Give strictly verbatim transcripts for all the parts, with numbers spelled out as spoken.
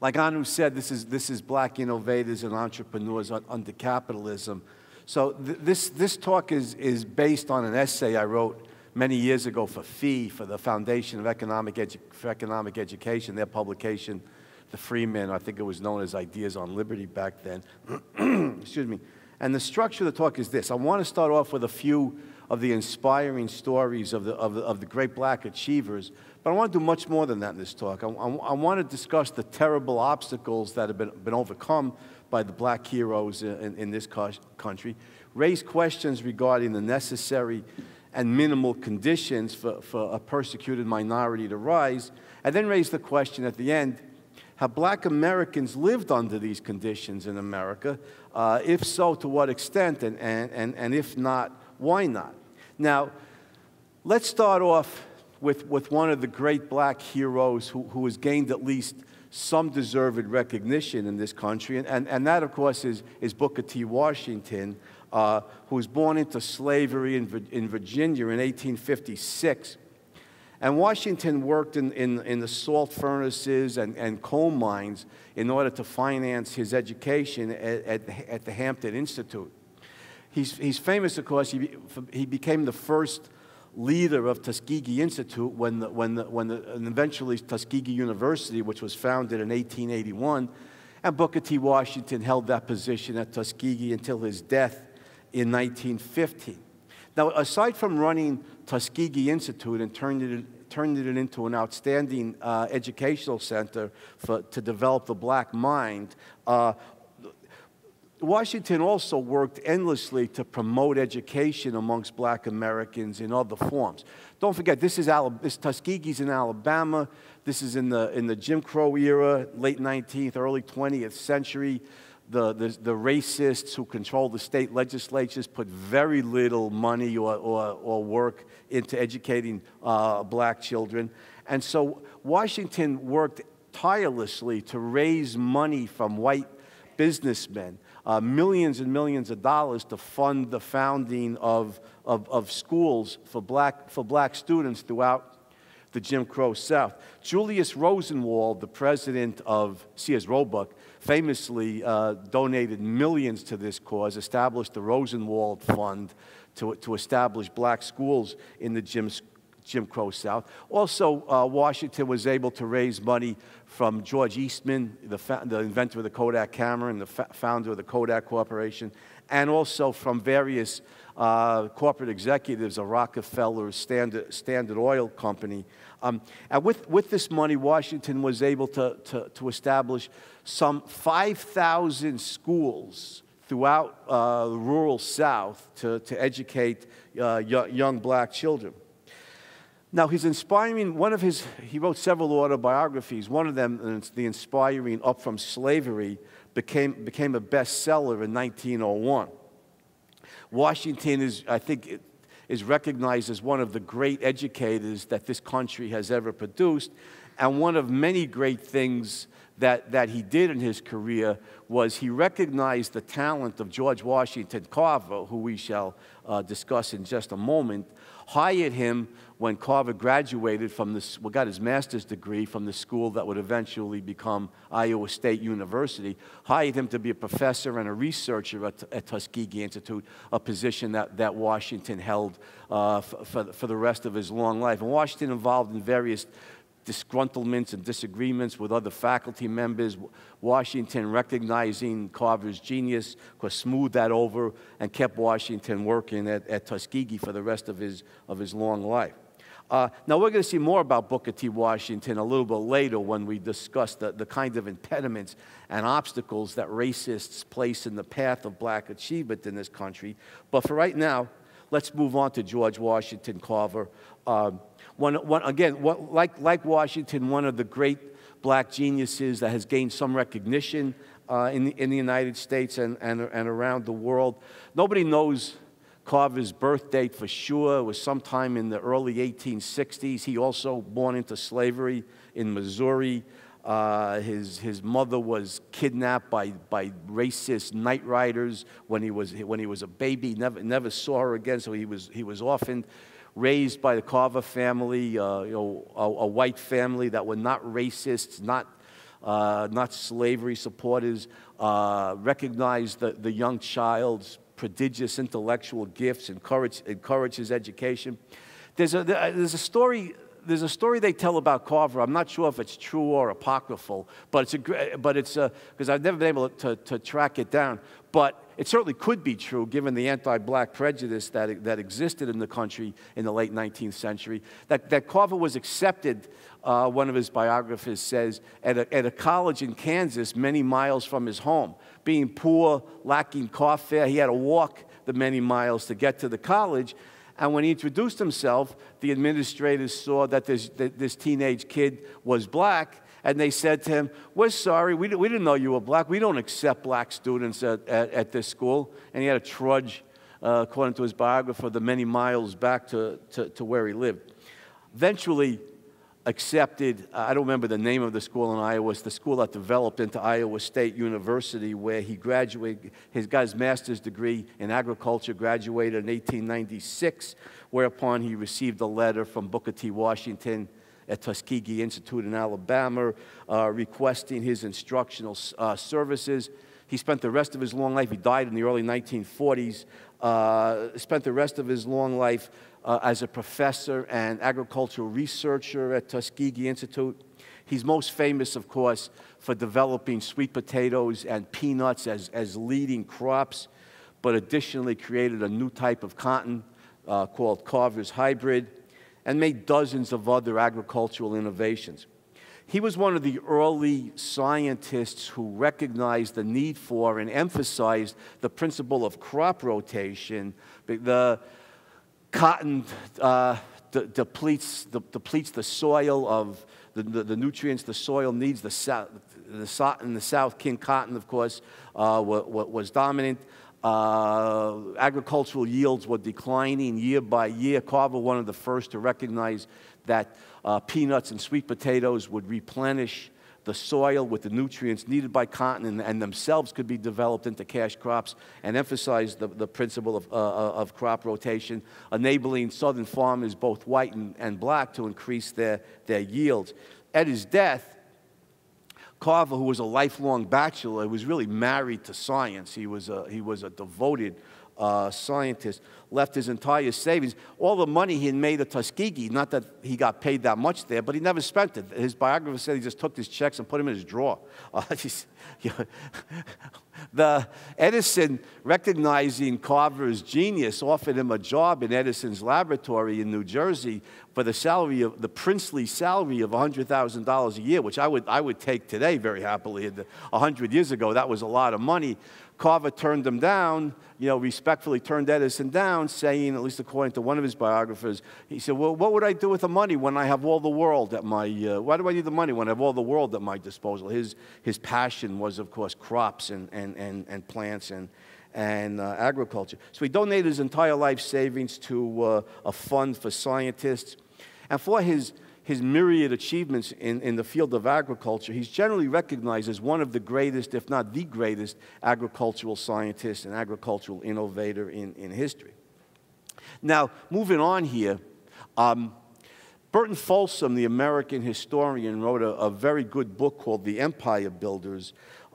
Like Anu said, this is, this is black innovators and entrepreneurs under capitalism. So th this, this talk is, is based on an essay I wrote many years ago for F E E, for the Foundation of Economic, Edu for Economic Education, their publication, The Freeman, I think it was known as Ideas on Liberty back then. Excuse me. And the structure of the talk is this. I want to start off with a few of the inspiring stories of the, of the, of the great black achievers, but I want to do much more than that in this talk. I, I, I want to discuss the terrible obstacles that have been, been overcome by the black heroes in, in this country, raise questions regarding the necessary and minimal conditions for, for a persecuted minority to rise, and then raise the question at the end, have black Americans lived under these conditions in America? Uh, if so, to what extent? And, and, and, and if not, why not? Now, let's start off with, with one of the great black heroes who, who has gained at least some deserved recognition in this country, and, and, and that, of course, is, is Booker T. Washington, uh, who was born into slavery in, in Virginia in eighteen fifty-six. And Washington worked in, in, in the salt furnaces and, and coal mines in order to finance his education at, at, at the Hampton Institute. He's, he's famous, of course. He, he became the first leader of Tuskegee Institute when, the, when, the, when the, and eventually Tuskegee University, which was founded in eighteen eighty-one, and Booker T. Washington held that position at Tuskegee until his death in nineteen fifteen. Now, aside from running Tuskegee Institute and turning it, turning it into an outstanding uh, educational center for, to develop the black mind, uh, Washington also worked endlessly to promote education amongst black Americans in other forms. Don't forget, this is Alabama, this Tuskegee's in Alabama. This is in the, in the Jim Crow era, late nineteenth, early twentieth century. The, the, the racists who controlled the state legislatures put very little money or, or, or work into educating uh, black children. And so Washington worked tirelessly to raise money from white businessmen, Uh, millions and millions of dollars to fund the founding of, of, of schools for black, for black students throughout the Jim Crow South. Julius Rosenwald, the president of Sears Roebuck, famously uh, donated millions to this cause, established the Rosenwald Fund to, to establish black schools in the Jim, Jim Crow South. Also, uh, Washington was able to raise money from George Eastman, the, the inventor of the Kodak camera and the founder of the Kodak Corporation, and also from various uh, corporate executives of Rockefeller's Standard, Standard Oil Company. Um, and with, with this money, Washington was able to, to, to establish some five thousand schools throughout uh, the rural South to, to educate uh, young black children. Now, he's inspiring, one of his, he wrote several autobiographies. One of them, the inspiring Up From Slavery, became, became a bestseller in nineteen oh one. Washington is, I think, is recognized as one of the great educators that this country has ever produced. And one of many great things that, that he did in his career was he recognized the talent of George Washington Carver, who we shall uh, discuss in just a moment, hired him when Carver graduated from this, well, got his master's degree from the school that would eventually become Iowa State University, hired him to be a professor and a researcher at, at Tuskegee Institute, a position that, that Washington held uh, for, for the rest of his long life. And Washington involved in various disgruntlements and disagreements with other faculty members. Washington, recognizing Carver's genius, of course, smoothed that over and kept Washington working at, at Tuskegee for the rest of his, of his long life. Uh, now, we're going to see more about Booker T. Washington a little bit later when we discuss the, the kind of impediments and obstacles that racists place in the path of black achievement in this country. But for right now, let's move on to George Washington Carver. Um, One, one, again, one, like, like Washington, one of the great black geniuses that has gained some recognition uh, in, the, in the United States and, and, and around the world. Nobody knows Carver's birth date for sure. It was sometime in the early eighteen sixties. He also born into slavery in Missouri. Uh, his, his mother was kidnapped by, by racist night riders when he was, when he was a baby. Never, never saw her again, so he was, he was orphaned. Raised by the Carver family, uh, you know, a, a white family that were not racists, not uh, not slavery supporters, uh, recognized the, the young child's prodigious intellectual gifts, encourage, encourage his education. There's a, there's a story... There's a story they tell about Carver. I'm not sure if it's true or apocryphal, but it's a, but it's because I've never been able to, to track it down. But it certainly could be true, given the anti-black prejudice that that existed in the country in the late nineteenth century. That that Carver was accepted, uh, one of his biographers says, at a, at a college in Kansas, many miles from his home. Being poor, lacking car fare, he had to walk the many miles to get to the college. And when he introduced himself, the administrators saw that this, that this teenage kid was black, and they said to him, we're sorry, we, we didn't know you were black. We don't accept black students at, at, at this school. And he had to trudge, uh, according to his biographer, the many miles back to, to, to where he lived. Eventually accepted, I don't remember the name of the school in Iowa, it's the school that developed into Iowa State University, where he graduated, his got his master's degree in agriculture, graduated in eighteen ninety-six, whereupon he received a letter from Booker T. Washington at Tuskegee Institute in Alabama, uh, requesting his instructional uh, services. He spent the rest of his long life, he died in the early nineteen forties, uh, spent the rest of his long life Uh, as a professor and agricultural researcher at Tuskegee Institute. He's most famous, of course, for developing sweet potatoes and peanuts as, as leading crops, but additionally created a new type of cotton uh, called Carver's Hybrid, and made dozens of other agricultural innovations. He was one of the early scientists who recognized the need for and emphasized the principle of crop rotation. The Cotton uh, de depletes, de depletes the soil of the, the, the nutrients the soil needs. The South, the so in the South, king cotton, of course, uh, was dominant. Uh, agricultural yields were declining year by year. Carver, one of the first to recognize that uh, peanuts and sweet potatoes would replenish the soil with the nutrients needed by cotton, and, and themselves could be developed into cash crops, and emphasize the, the principle of, uh, of crop rotation, enabling Southern farmers, both white and, and black, to increase their, their yields. At his death, Carver, who was a lifelong bachelor, was really married to science. He was a, he was a devoted Uh, scientist, left his entire savings, all the money he had made at Tuskegee, not that he got paid that much there, but he never spent it. His biographer said he just took his checks and put them in his drawer. Uh, you know, the Edison, recognizing Carver's genius, offered him a job in Edison's laboratory in New Jersey for the salary of the princely salary of one hundred thousand dollars a year, which I would, I would take today very happily. a hundred years ago, that was a lot of money. Carver turned him down, you know, respectfully turned Edison down, saying, at least according to one of his biographers, he said, well, what would I do with the money when I have all the world at my, uh, why do I need the money when I have all the world at my disposal? His, his passion was, of course, crops and, and, and, and plants and, and uh, agriculture. So he donated his entire life savings to uh, a fund for scientists. And for his, his myriad achievements in, in the field of agriculture, he's generally recognized as one of the greatest, if not the greatest, agricultural scientist and agricultural innovator in, in history. Now, moving on here, um, Burton Folsom, the American historian, wrote a, a very good book called The Empire Builders,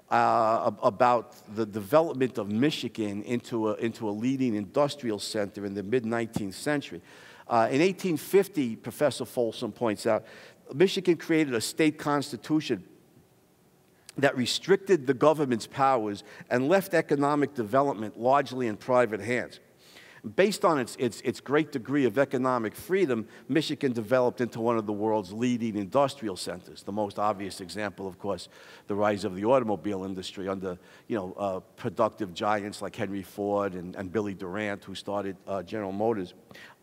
uh, about the development of Michigan into a, into a leading industrial center in the mid nineteenth century. Uh, in eighteen fifty, Professor Folsom points out, Michigan created a state constitution that restricted the government's powers and left economic development largely in private hands. Based on its, its, its great degree of economic freedom, Michigan developed into one of the world's leading industrial centers. The most obvious example, of course, the rise of the automobile industry under, you know, uh, productive giants like Henry Ford and, and Billy Durant, who started uh, General Motors.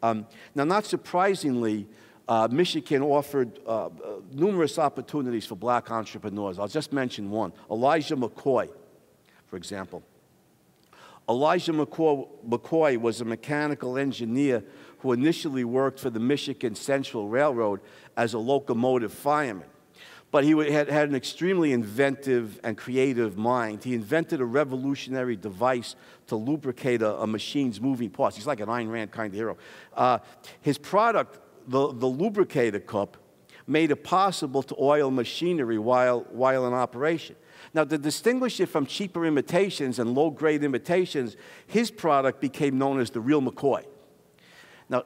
Um, now, not surprisingly, uh, Michigan offered uh, uh, numerous opportunities for black entrepreneurs. I'll just mention one, Elijah McCoy, for example. Elijah McCoy was a mechanical engineer who initially worked for the Michigan Central Railroad as a locomotive fireman. But he had an extremely inventive and creative mind. He invented a revolutionary device to lubricate a, a machine's moving parts. He's like an Ayn Rand kind of hero. Uh, his product, the, the lubricator cup, made it possible to oil machinery while, while in operation. Now, to distinguish it from cheaper imitations and low-grade imitations, his product became known as the real McCoy. Now,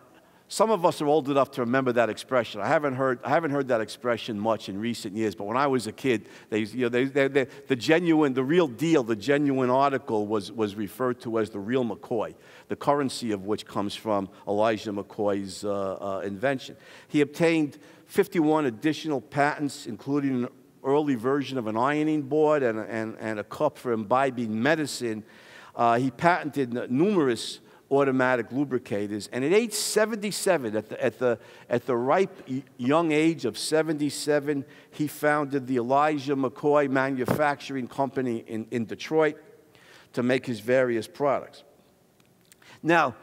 some of us are old enough to remember that expression. I haven't heard, I haven't heard that expression much in recent years, but when I was a kid, they, you know, they, they, they, the genuine, the real deal, the genuine article was, was referred to as the real McCoy, the currency of which comes from Elijah McCoy's uh, uh, invention. He obtained fifty-one additional patents, including an early version of an ironing board and, and, and a cup for imbibing medicine. Uh, he patented numerous automatic lubricators, and at age seventy-seven, at the, at the, at the ripe young age of seventy-seven, he founded the Elijah McCoy Manufacturing Company in, in Detroit to make his various products. Now,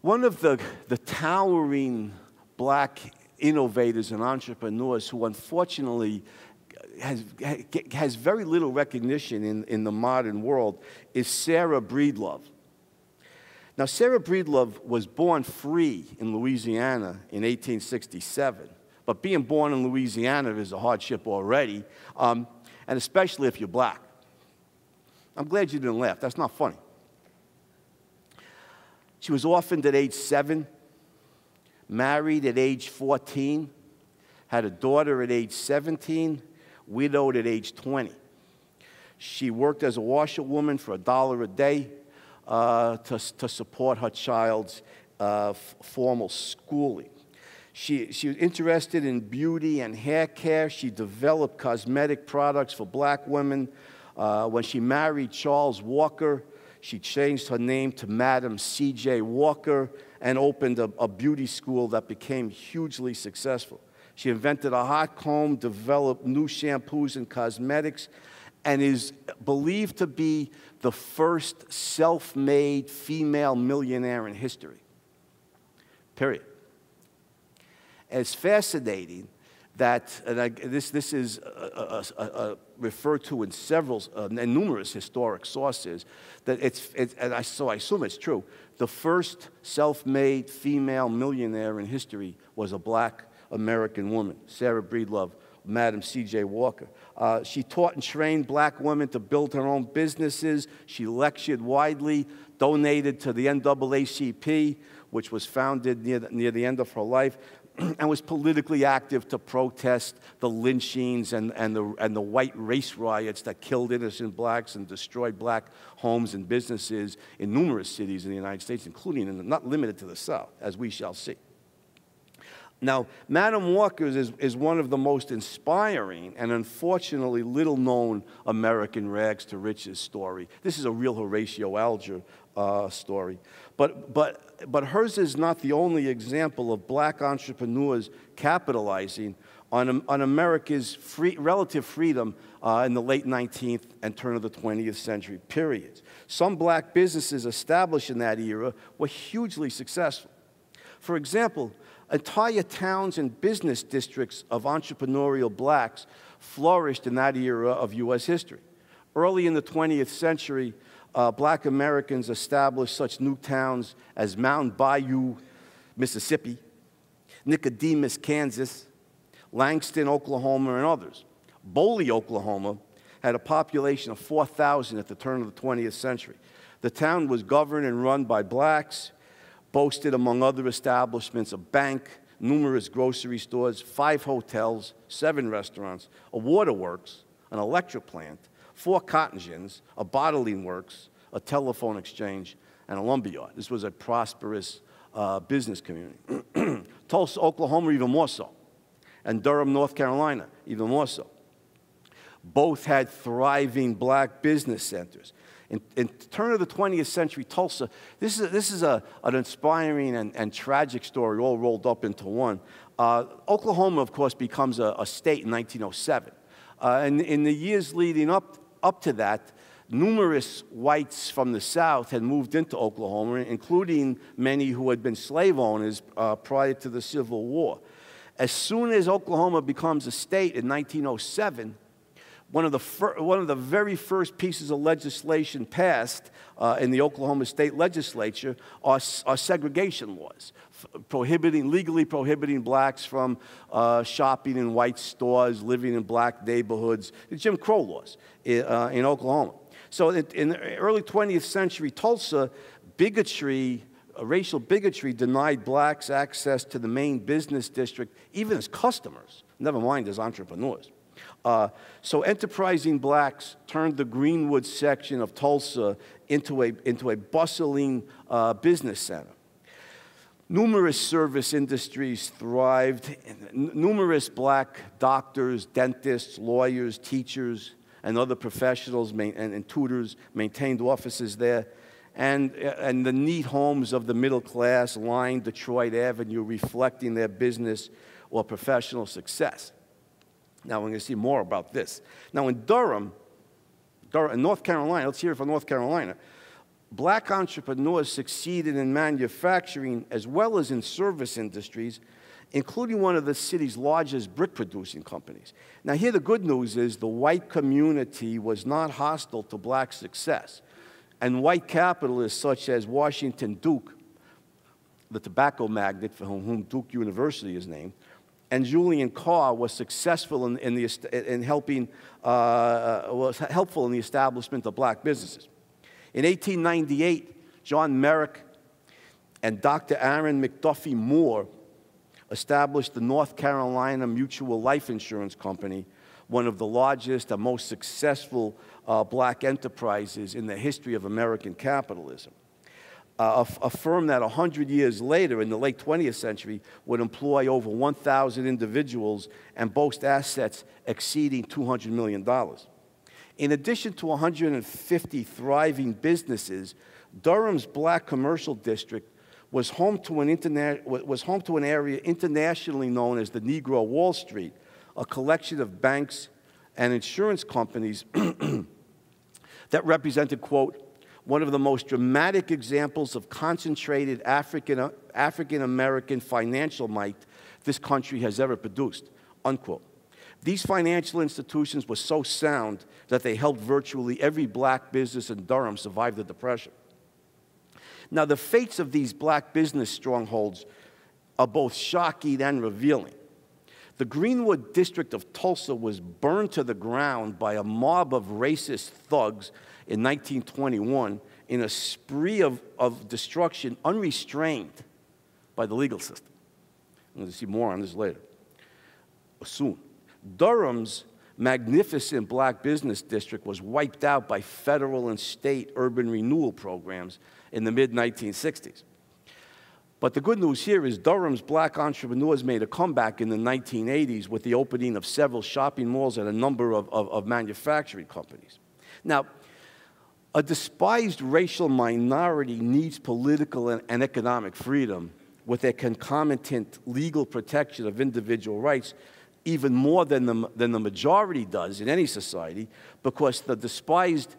one of the, the towering black innovators and entrepreneurs who unfortunately has, has very little recognition in, in the modern world is Sarah Breedlove. Now, Sarah Breedlove was born free in Louisiana in eighteen sixty-seven, but being born in Louisiana is a hardship already, um, and especially if you're black. I'm glad you didn't laugh. That's not funny. She was orphaned at age seven, married at age fourteen, had a daughter at age seventeen, widowed at age twenty. She worked as a washerwoman for a dollar a day, Uh, to, to support her child's uh, formal schooling. She, she was interested in beauty and hair care. She developed cosmetic products for black women. Uh, when she married Charles Walker, she changed her name to Madam C J Walker and opened a, a beauty school that became hugely successful. She invented a hot comb, developed new shampoos and cosmetics, and is believed to be the first self-made female millionaire in history, period. And it's fascinating that, and I, this, this is uh, uh, uh, referred to in several, uh, in numerous historic sources, that it's, it's and I, so I assume it's true, the first self-made female millionaire in history was a black American woman, Sarah Breedlove, Madam C J Walker. Uh, she taught and trained black women to build her own businesses. She lectured widely, donated to the N double A C P, which was founded near the, near the end of her life, and was politically active to protest the lynchings and, and, the, and the white race riots that killed innocent blacks and destroyed black homes and businesses in numerous cities in the United States, including, and not limited to the South, as we shall see. Now, Madam Walker is, is one of the most inspiring and unfortunately little-known American rags-to-riches story. This is a real Horatio Alger uh, story. But, but, but hers is not the only example of black entrepreneurs capitalizing on, on America's free, relative freedom uh, in the late nineteenth and turn of the twentieth century periods. Some black businesses established in that era were hugely successful. For example, entire towns and business districts of entrepreneurial blacks flourished in that era of U S history. Early in the twentieth century, uh, black Americans established such new towns as Mound Bayou, Mississippi, Nicodemus, Kansas, Langston, Oklahoma, and others. Boley, Oklahoma, had a population of four thousand at the turn of the twentieth century. The town was governed and run by blacks, boasted, among other establishments, a bank, numerous grocery stores, five hotels, seven restaurants, a waterworks, an electric plant, four cotton gins, a bottling works, a telephone exchange, and a lumberyard. This was a prosperous uh, business community. Tulsa, Oklahoma, even more so, and Durham, North Carolina, even more so. Both had thriving black business centers. In, in the turn of the twentieth century, Tulsa, this is, this is a, an inspiring and, and tragic story all rolled up into one. Uh, Oklahoma, of course, becomes a, a state in nineteen oh seven. Uh, and in the years leading up, up to that, numerous whites from the South had moved into Oklahoma, including many who had been slave owners uh, prior to the Civil War. As soon as Oklahoma becomes a state in nineteen oh seven, one of the fir one of the very first pieces of legislation passed uh, in the Oklahoma State Legislature are, are segregation laws, f prohibiting legally prohibiting blacks from uh, shopping in white stores, living in black neighborhoods. The Jim Crow laws in, uh, in Oklahoma. So in, in the early twentieth century Tulsa, bigotry. Racial bigotry denied blacks access to the main business district, even as customers, never mind as entrepreneurs. Uh, so enterprising blacks turned the Greenwood section of Tulsa into a, into a bustling uh, business center. Numerous service industries thrived. N numerous black doctors, dentists, lawyers, teachers, and other professionals and, and tutors maintained offices there. And, and the neat homes of the middle class lined Detroit Avenue, reflecting their business or professional success. Now, we're going to see more about this. Now, in Durham, Durham, in North Carolina, let's hear it from North Carolina, black entrepreneurs succeeded in manufacturing as well as in service industries, including one of the city's largest brick-producing companies. Now, here the good news is the white community was not hostile to black success. And white capitalists such as Washington Duke, the tobacco magnate for whom Duke University is named, and Julian Carr was successful in, in, the, in helping, uh, was helpful in the establishment of black businesses. In eighteen ninety-eight, John Merrick and Doctor Aaron McDuffie Moore established the North Carolina Mutual Life Insurance Company, one of the largest and most successful uh, black enterprises in the history of American capitalism. Uh, a, a firm that one hundred years later, in the late twentieth century, would employ over one thousand individuals and boast assets exceeding two hundred million dollars. In addition to one hundred fifty thriving businesses, Durham's black commercial district was home to an, interna was home to an area internationally known as the Negro Wall Street, a collection of banks and insurance companies that represented, quote, one of the most dramatic examples of concentrated African, African-American financial might this country has ever produced, unquote. These financial institutions were so sound that they helped virtually every black business in Durham survive the Depression. Now, the fates of these black business strongholds are both shocking and revealing. The Greenwood district of Tulsa was burned to the ground by a mob of racist thugs in nineteen twenty-one in a spree of, of destruction unrestrained by the legal system. I'm going to see more on this later, soon. Durham's magnificent black business district was wiped out by federal and state urban renewal programs in the mid nineteen sixties. But the good news here is Durham's black entrepreneurs made a comeback in the nineteen eighties with the opening of several shopping malls and a number of, of, of manufacturing companies. Now, a despised racial minority needs political and, and economic freedom with a concomitant legal protection of individual rights even more than the, than the majority does in any society, because the despised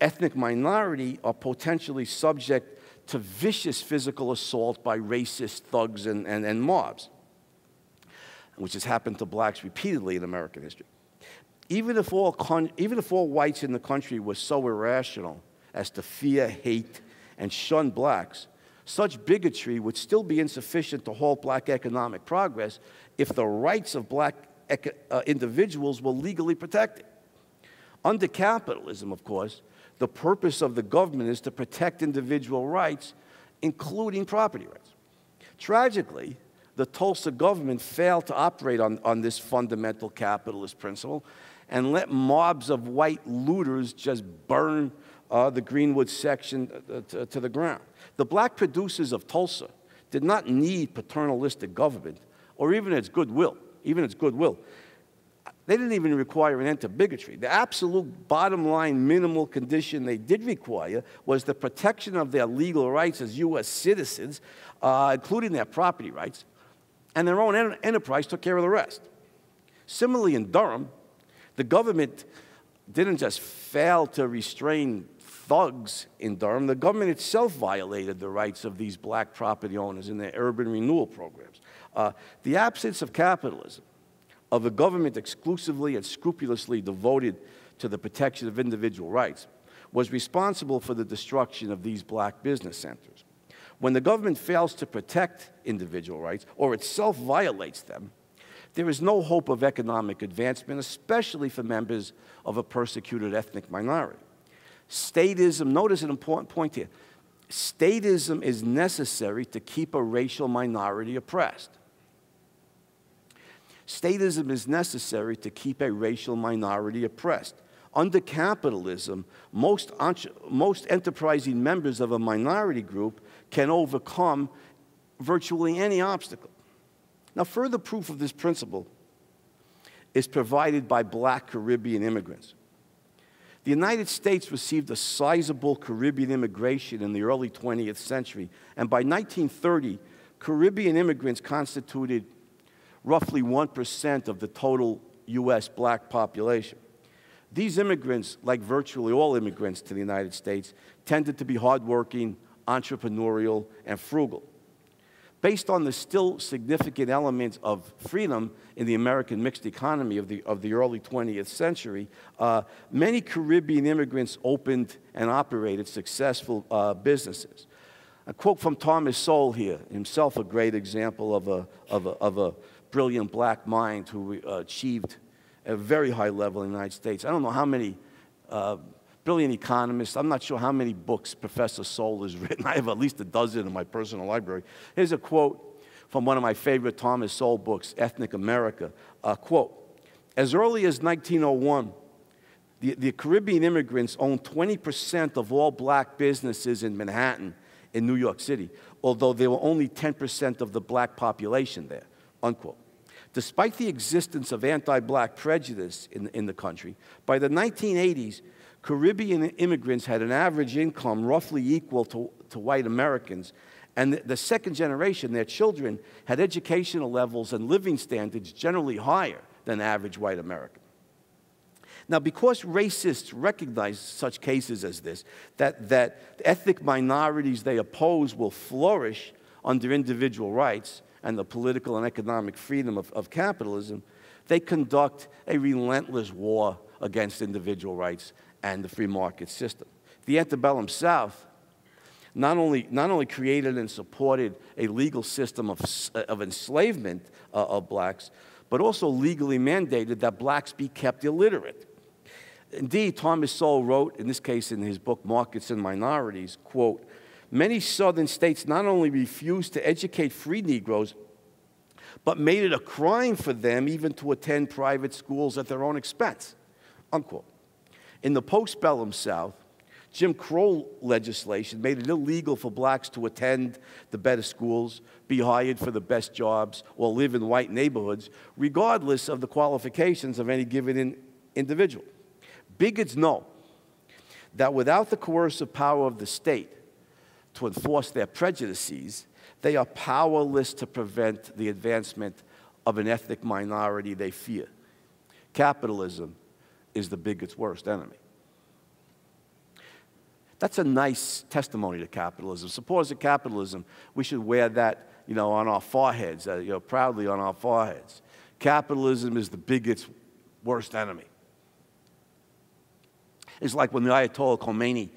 ethnic minority are potentially subject to vicious physical assault by racist thugs and, and, and mobs, which has happened to blacks repeatedly in American history. Even if, all con even if all whites in the country were so irrational as to fear, hate, and shun blacks, such bigotry would still be insufficient to halt black economic progress if the rights of black uh, individuals were legally protected. Under capitalism, of course, the purpose of the government is to protect individual rights, including property rights. Tragically, the Tulsa government failed to operate on, on this fundamental capitalist principle and let mobs of white looters just burn uh, the Greenwood section uh, to, to the ground. The black producers of Tulsa did not need paternalistic government or even its goodwill, even its goodwill. They didn't even require an end to bigotry. The absolute bottom line minimal condition they did require was the protection of their legal rights as U S citizens, uh, including their property rights, and their own en enterprise took care of the rest. Similarly, in Durham, the government didn't just fail to restrain thugs in Durham. The government itself violated the rights of these black property owners in their urban renewal programs. Uh, the absence of capitalism, of a government exclusively and scrupulously devoted to the protection of individual rights, was responsible for the destruction of these black business centers. When the government fails to protect individual rights or itself violates them, there is no hope of economic advancement, especially for members of a persecuted ethnic minority. Statism, notice an important point here. Statism is necessary to keep a racial minority oppressed. Statism is necessary to keep a racial minority oppressed. Under capitalism, most, most enterprising members of a minority group can overcome virtually any obstacle. Now, further proof of this principle is provided by black Caribbean immigrants. The United States received a sizable Caribbean immigration in the early twentieth century, and by nineteen thirty, Caribbean immigrants constituted roughly one percent of the total U S black population. These immigrants, like virtually all immigrants to the United States, tended to be hardworking, entrepreneurial, and frugal. Based on the still significant elements of freedom in the American mixed economy of the, of the early twentieth century, uh, many Caribbean immigrants opened and operated successful uh, businesses. A quote from Thomas Sowell here, himself a great example of a, of a, of a brilliant black mind who uh, achieved a very high level in the United States. I don't know how many uh, brilliant economists. I'm not sure how many books Professor Sowell has written. I have at least a dozen in my personal library. Here's a quote from one of my favorite Thomas Sowell books, Ethnic America. Uh, quote, as early as nineteen oh one, the, the Caribbean immigrants owned twenty percent of all black businesses in Manhattan in New York City, although they were only ten percent of the black population there, unquote. Despite the existence of anti-black prejudice in, in the country, by the nineteen eighties, Caribbean immigrants had an average income roughly equal to, to white Americans, and the, the second generation, their children, had educational levels and living standards generally higher than average white American. Now, because racists recognize such cases as this, that, that ethnic minorities they oppose will flourish under individual rights and the political and economic freedom of, of capitalism, they conduct a relentless war against individual rights and the free market system. The antebellum South not only, not only created and supported a legal system of, of enslavement uh, of blacks, but also legally mandated that blacks be kept illiterate. Indeed, Thomas Sowell wrote, in this case in his book, Markets and Minorities, quote, many southern states not only refused to educate free Negroes, but made it a crime for them even to attend private schools at their own expense, unquote. In the postbellum South, Jim Crow legislation made it illegal for blacks to attend the better schools, be hired for the best jobs, or live in white neighborhoods, regardless of the qualifications of any given in individual. Bigots know that without the coercive power of the state to enforce their prejudices, they are powerless to prevent the advancement of an ethnic minority they fear. Capitalism is the bigot's worst enemy. That's a nice testimony to capitalism. Suppose that capitalism, we should wear that, you know, on our foreheads, uh, you know, proudly on our foreheads. Capitalism is the bigot's worst enemy. It's like when the Ayatollah Khomeini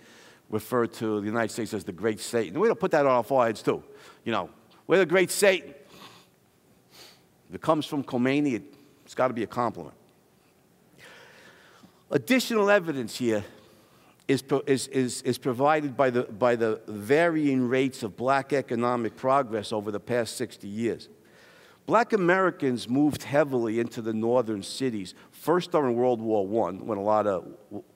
referred to the United States as the great Satan. We don't put that on our foreheads too. You know, we're the great Satan. If it comes from Khomeini, it's got to be a compliment. Additional evidence here is, is, is, is provided by the, by the varying rates of black economic progress over the past sixty years. Black Americans moved heavily into the northern cities, first during World War One, when a lot of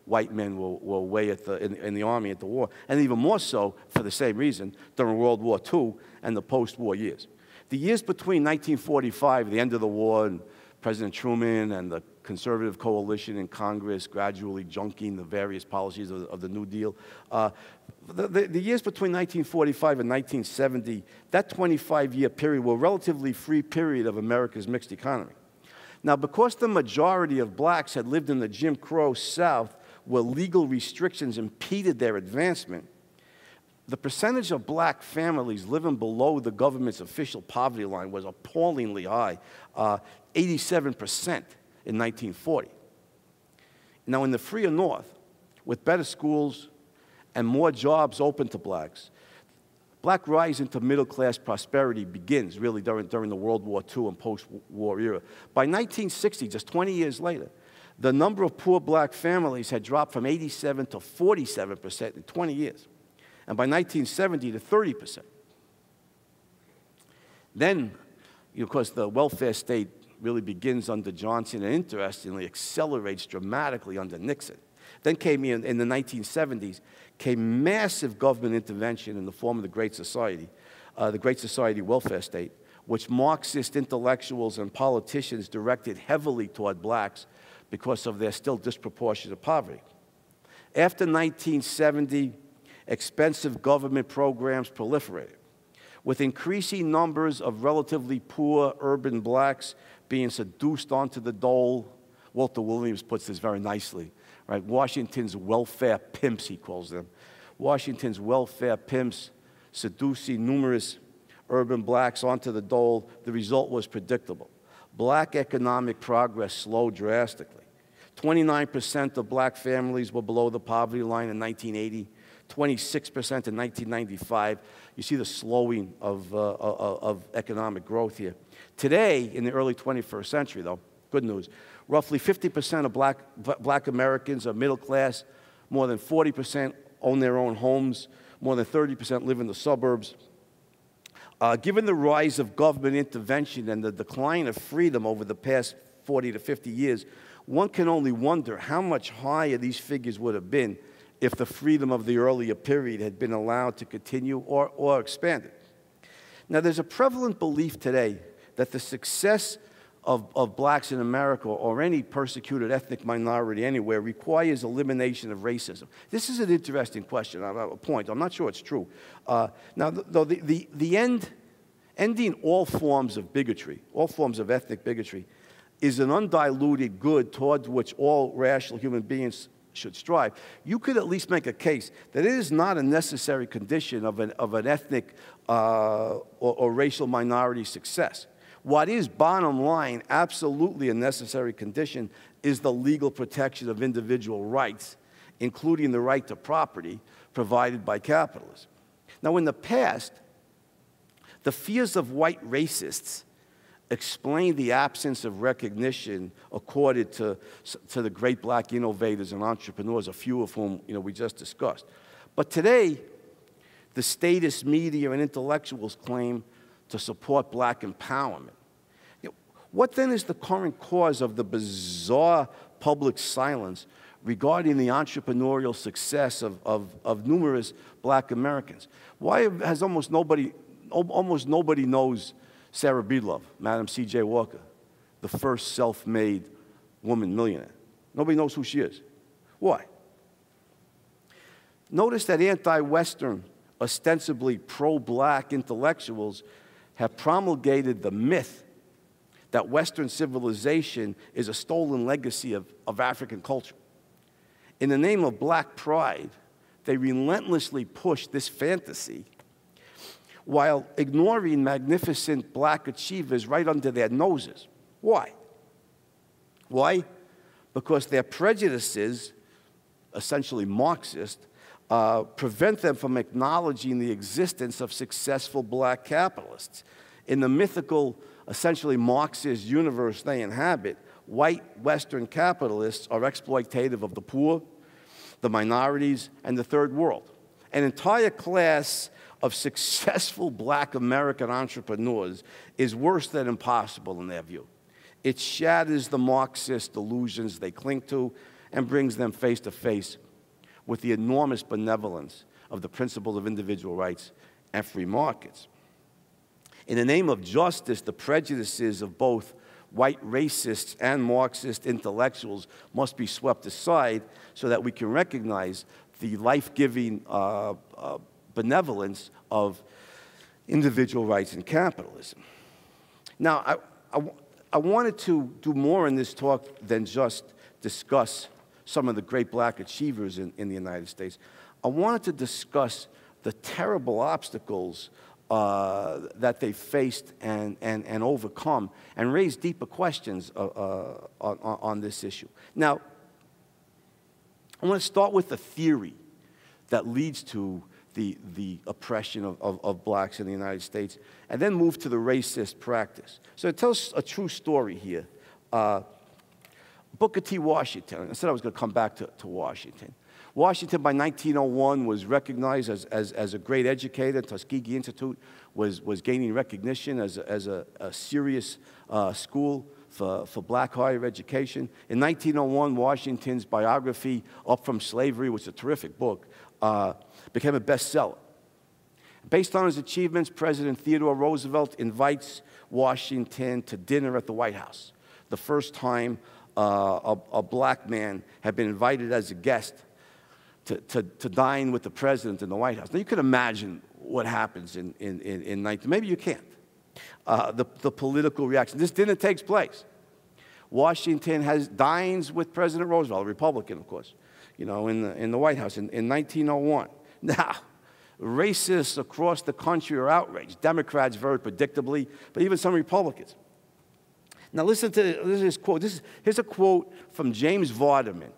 white men were, were away at the, in, in the army at the war, and even more so, for the same reason, during World War Two and the post-war years. The years between nineteen forty-five, the end of the war, and President Truman and the conservative coalition in Congress gradually junking the various policies of, of the New Deal. Uh, the, the, the years between nineteen forty-five and nineteen seventy, that twenty-five year period, were a relatively free period of America's mixed economy. Now, because the majority of blacks had lived in the Jim Crow South, where legal restrictions impeded their advancement, the percentage of black families living below the government's official poverty line was appallingly high, uh, eighty-seven percent. In nineteen forty. Now, in the freer North, with better schools and more jobs open to blacks, black rise into middle-class prosperity begins, really, during, during the World War Two and post-war era. By nineteen sixty, just twenty years later, the number of poor black families had dropped from eighty-seven to forty-seven percent in twenty years. And by nineteen seventy to thirty percent. Then, of course, the welfare state really begins under Johnson and, interestingly, accelerates dramatically under Nixon. Then came in, in the nineteen seventies, came massive government intervention in the form of the Great Society, uh, the Great Society welfare state, which Marxist intellectuals and politicians directed heavily toward blacks because of their still disproportionate poverty. After nineteen seventy, expensive government programs proliferated, with increasing numbers of relatively poor urban blacks being seduced onto the dole. Walter Williams puts this very nicely, right? Washington's welfare pimps, he calls them. Washington's welfare pimps seducing numerous urban blacks onto the dole. The result was predictable. Black economic progress slowed drastically. twenty-nine percent of black families were below the poverty line in nineteen eighty. twenty-six percent in nineteen ninety-five. You see the slowing of, uh, of economic growth here. Today, in the early twenty-first century, though, good news, roughly fifty percent of black, black Americans are middle class. More than forty percent own their own homes. More than thirty percent live in the suburbs. Uh, given the rise of government intervention and the decline of freedom over the past forty to fifty years, one can only wonder how much higher these figures would have been if the freedom of the earlier period had been allowed to continue or, or expanded. Now, there's a prevalent belief today that the success of, of blacks in America or any persecuted ethnic minority anywhere requires elimination of racism. This is an interesting question, a point. I'm not sure it's true. Uh, now, though the, the, the end, ending all forms of bigotry, all forms of ethnic bigotry, is an undiluted good towards which all rational human beings should strive, you could at least make a case that it is not a necessary condition of an, of an ethnic uh, or, or racial minority success. What is, bottom line, absolutely a necessary condition is the legal protection of individual rights, including the right to property provided by capitalism. Now, in the past, the fears of white racists explain the absence of recognition accorded to, to the great black innovators and entrepreneurs, a few of whom you know, we just discussed. But today, the statist media and intellectuals claim to support black empowerment. You know, what then is the current cause of the bizarre public silence regarding the entrepreneurial success of, of, of numerous black Americans? Why has almost nobody, almost nobody knows Sarah Breedlove, Madam C J Walker, the first self-made woman millionaire? Nobody knows who she is. Why? Notice that anti-Western, ostensibly pro-black intellectuals have promulgated the myth that Western civilization is a stolen legacy of, of African culture. In the name of black pride, they relentlessly push this fantasy while ignoring magnificent black achievers right under their noses. Why? Why? Because their prejudices, essentially Marxist, uh, prevent them from acknowledging the existence of successful black capitalists. In the mythical, essentially Marxist universe they inhabit, white Western capitalists are exploitative of the poor, the minorities, and the third world. An entire class of successful black American entrepreneurs is worse than impossible in their view. It shatters the Marxist delusions they cling to and brings them face to face with the enormous benevolence of the principle of individual rights and free markets. In the name of justice, the prejudices of both white racists and Marxist intellectuals must be swept aside so that we can recognize the life-giving uh, uh, benevolence of individual rights and capitalism. Now, I, I, I wanted to do more in this talk than just discuss some of the great black achievers in, in the United States. I wanted to discuss the terrible obstacles uh, that they faced and, and, and overcome and raise deeper questions uh, uh, on, on this issue. Now, I want to start with the theory that leads to the, the oppression of, of, of blacks in the United States, and then move to the racist practice. So it tells a true story here. Uh, Booker T. Washington, I said I was going to come back to, to Washington. Washington, by nineteen oh one, was recognized as, as, as a great educator. Tuskegee Institute was, was gaining recognition as a, as a, a serious uh, school for, for black higher education. In nineteen oh one, Washington's biography, Up From Slavery, which is a terrific book, uh, became a bestseller. Based on his achievements, President Theodore Roosevelt invites Washington to dinner at the White House. The first time uh, a, a black man had been invited as a guest to, to, to dine with the president in the White House. Now, you can imagine what happens in, in, in, in nineteen... Maybe you can't. Uh, the, the political reaction. This dinner takes place. Washington has, dines with President Roosevelt, a Republican, of course, you know, in the, in the White House in, in nineteen oh one. Now, racists across the country are outraged. Democrats, very predictably, but even some Republicans. Now, listen to this quote. This is, here's a quote from James Vardaman,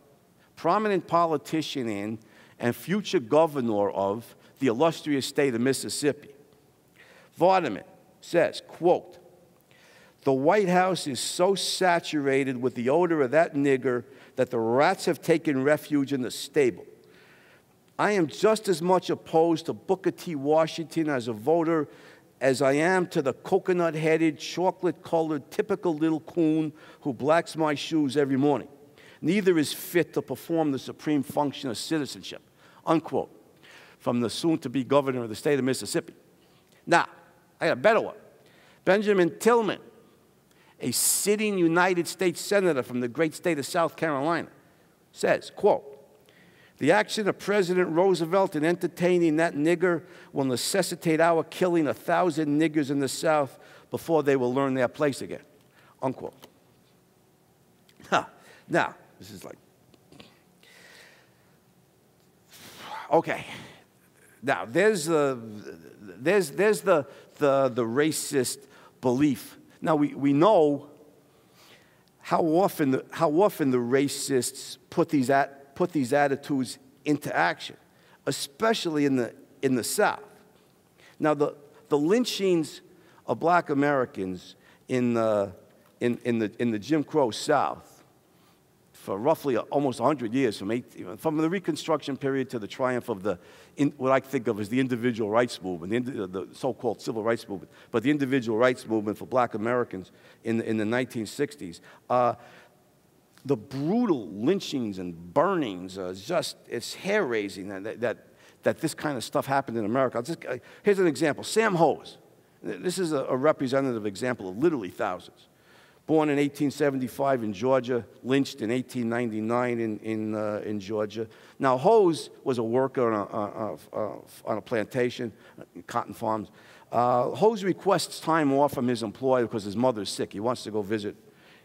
prominent politician in and future governor of the illustrious state of Mississippi. Vardaman says, quote, "The White House is so saturated with the odor of that nigger that the rats have taken refuge in the stable. I am just as much opposed to Booker T. Washington as a voter as I am to the coconut-headed, chocolate-colored, typical little coon who blacks my shoes every morning. Neither is fit to perform the supreme function of citizenship," unquote, from the soon-to-be governor of the state of Mississippi. Now, I got a better one. Benjamin Tillman, a sitting United States senator from the great state of South Carolina, says, quote, "The action of President Roosevelt in entertaining that nigger will necessitate our killing a thousand niggers in the South before they will learn their place again," unquote. Huh. Now, this is like, okay. Now, there's the, there's, there's the, the, the racist belief. Now, we, we know how often, the, how often the racists put these at, put these attitudes into action, especially in the, in the South. Now, the, the lynchings of black Americans in the, in, in the, in the Jim Crow South for roughly almost one hundred years, from, eight, from the Reconstruction period to the triumph of the, in, what I think of as the individual rights movement, the, the so-called civil rights movement, but the individual rights movement for black Americans in the, in the nineteen sixties. Uh, The brutal lynchings and burnings are just, it's hair-raising that, that, that this kind of stuff happened in America. I'll just, here's an example. Sam Hose. This is a, a representative example of literally thousands. Born in eighteen seventy-five in Georgia, lynched in eighteen ninety-nine in, in, uh, in Georgia. Now, Hose was a worker on a, on a, on a plantation, cotton farms. Uh, Hose requests time off from his employer because his mother's sick. He wants to go visit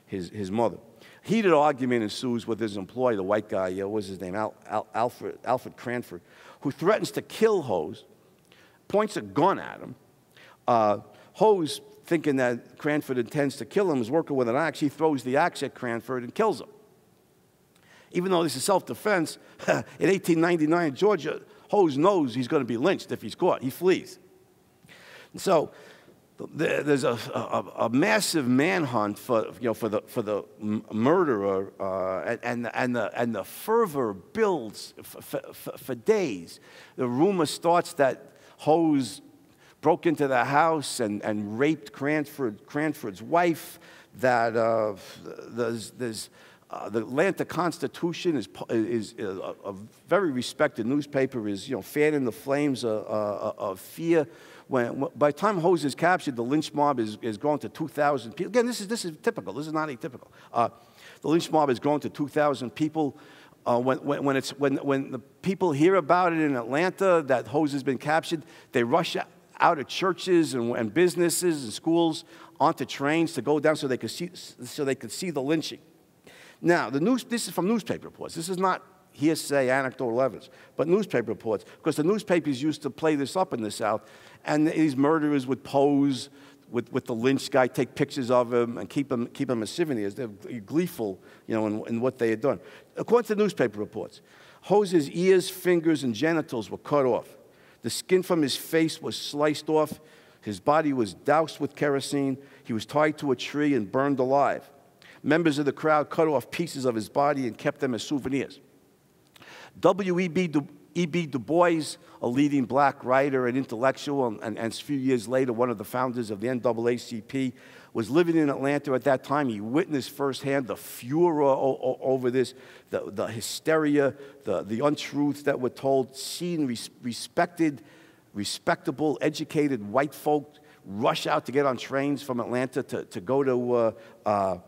his, his mother. Heated argument ensues with his employee, the white guy, what was his name, Al, Al, Alfred, Alfred Cranford, who threatens to kill Hose, points a gun at him. Uh, Hose, thinking that Cranford intends to kill him, is working with an axe. He throws the axe at Cranford and kills him. Even though this is self-defense, in eighteen ninety-nine in Georgia, Hose knows he's going to be lynched if he's caught. He flees. And so there's a, a, a massive manhunt for, you know, for the, for the murderer, uh, and, and, the, and the fervor builds for, for, for days. The rumor starts that Hose broke into the house and, and raped Cranford, Cranford's wife, that uh, there's, there's, uh, the Atlanta Constitution is, is, is a, a very respected newspaper, is, you know, fanning the flames of, of, of fear. When, by the time Hose is captured, the lynch mob is, is grown to two thousand people. Again, this is, this is typical. This is not atypical. Uh, the lynch mob is grown to two thousand people. Uh, when, when, when, it's, when, when the people hear about it in Atlanta, that Hose has been captured, they rush out of churches and, and businesses and schools onto trains to go down so they could see, so they could see the lynching. Now, the news, this is from newspaper reports. This is not hearsay, anecdotal evidence, but newspaper reports, because the newspapers used to play this up in the South, and these murderers would pose with, with the lynch guy, take pictures of him, and keep him, keep him as souvenirs. They're gleeful, you know, in, in what they had done. According to newspaper reports, Hose's ears, fingers, and genitals were cut off. The skin from his face was sliced off. His body was doused with kerosene. He was tied to a tree and burned alive. Members of the crowd cut off pieces of his body and kept them as souvenirs. W E B Du Bois, a leading black writer and intellectual, and, and, and a few years later, one of the founders of the N double A C P, was living in Atlanta at that time. He witnessed firsthand the furor over this, the, the hysteria, the, the untruths that were told, seeing res respected, respectable, educated white folk rush out to get on trains from Atlanta to, to go to uh, uh,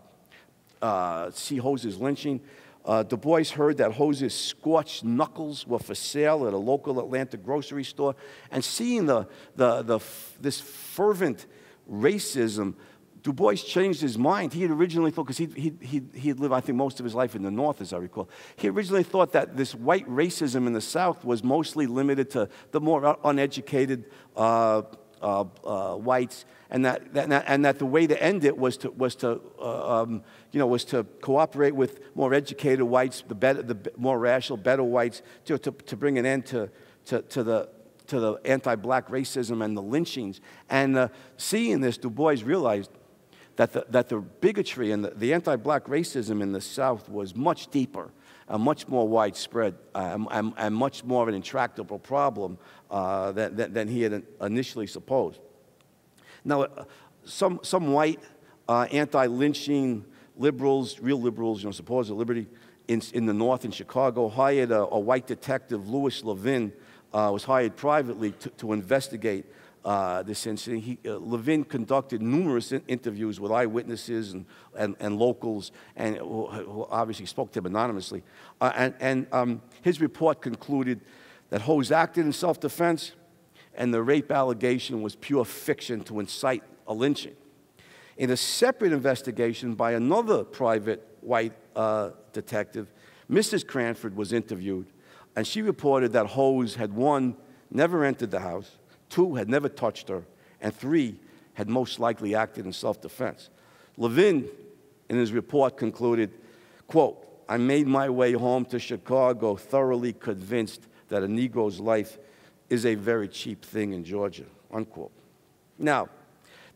uh, see Hose's lynching. Uh, Du Bois heard that Hose's scorched knuckles were for sale at a local Atlanta grocery store, and seeing the, the, the, this fervent racism, Du Bois changed his mind. He had originally thought, because he, he, he, he had lived, I think, most of his life in the North, as I recall, he originally thought that this white racism in the South was mostly limited to the more uneducated uh, uh, uh, whites, and that, that, and that the way to end it was to, was to uh, um, you know, was to cooperate with more educated whites, the, better, the more rational, better whites, to, to, to bring an end to, to, to the to the anti-black racism and the lynchings. And uh, seeing this, Du Bois realized that the, that the bigotry and the, the anti-black racism in the South was much deeper, uh, much more widespread, uh, and, and much more of an intractable problem uh, than, than, than he had initially supposed. Now, some, some white uh, anti-lynching liberals, real liberals, you know, supporters of liberty, in, in the North, in Chicago, hired a, a white detective, Louis Levin, uh, was hired privately to, to investigate Uh, this incident. He, uh, Levin conducted numerous in interviews with eyewitnesses and, and, and locals, and who, who obviously spoke to him anonymously. Uh, and and um, his report concluded that Hose acted in self-defense, and the rape allegation was pure fiction to incite a lynching. In a separate investigation by another private white uh, detective, Missus Cranford was interviewed, and she reported that Hose had, one, never entered the house, two, had never touched her, and three, had most likely acted in self-defense. Levin, in his report, concluded, quote, "I made my way home to Chicago thoroughly convinced that a Negro's life is a very cheap thing in Georgia," unquote. Now,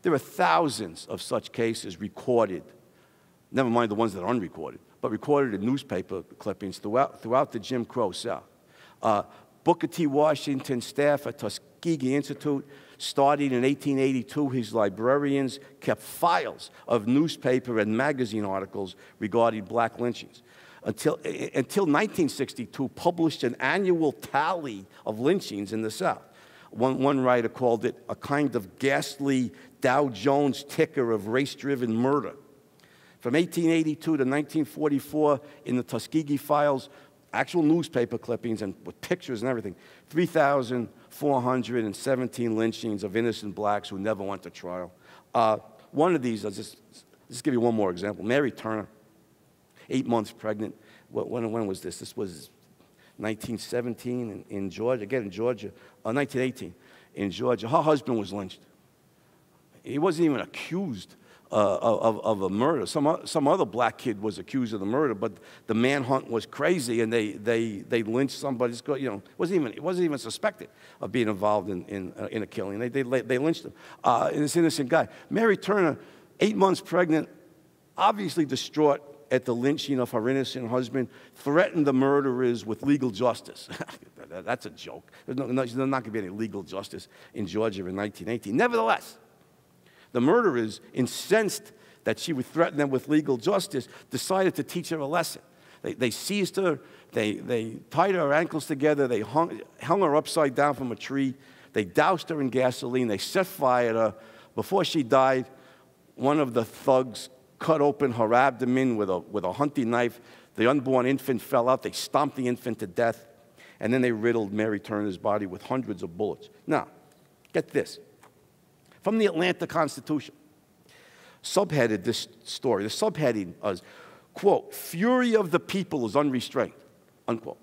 there are thousands of such cases recorded, never mind the ones that are unrecorded, but recorded in newspaper clippings throughout, throughout the Jim Crow South. Uh, Booker T. Washington staff at Tuskegee Tuskegee Institute, starting in eighteen eighty-two, his librarians kept files of newspaper and magazine articles regarding black lynchings. Until, until nineteen sixty-two, published an annual tally of lynchings in the South. One, one writer called it a kind of ghastly Dow Jones ticker of race-driven murder. From eighteen eighty-two to nineteen forty-four, in the Tuskegee files, actual newspaper clippings and with pictures and everything, three thousand four hundred seventeen lynchings of innocent blacks who never went to trial. Uh, one of these, I'll just, just give you one more example. Mary Turner, eight months pregnant. When, when was this? This was nineteen seventeen in, in Georgia, again in Georgia, uh, nineteen eighteen in Georgia. Her husband was lynched. He wasn't even accused uh, of, of a murder. Some, some other black kid was accused of the murder, but the manhunt was crazy, and they, they, they lynched somebody. You know, wasn't even, it wasn't even suspected of being involved in, in, uh, in a killing. They, they, they lynched him, uh, and this innocent guy. Mary Turner, eight months pregnant, obviously distraught at the lynching of her innocent husband, threatened the murderers with legal justice. That's a joke. There's, no, no, there's not going to be any legal justice in Georgia in nineteen eighteen. Nevertheless, the murderers, incensed that she would threaten them with legal justice, decided to teach her a lesson. They, they seized her, they, they tied her ankles together, they hung, hung her upside down from a tree, they doused her in gasoline, they set fire to her. Before she died, one of the thugs cut open her abdomen with a, with a hunting knife. The unborn infant fell out, they stomped the infant to death, and then they riddled Mary Turner's body with hundreds of bullets. Now, get this. From the Atlanta Constitution, subheaded this story. The subheading was, quote, "Fury of the people is unrestrained," unquote.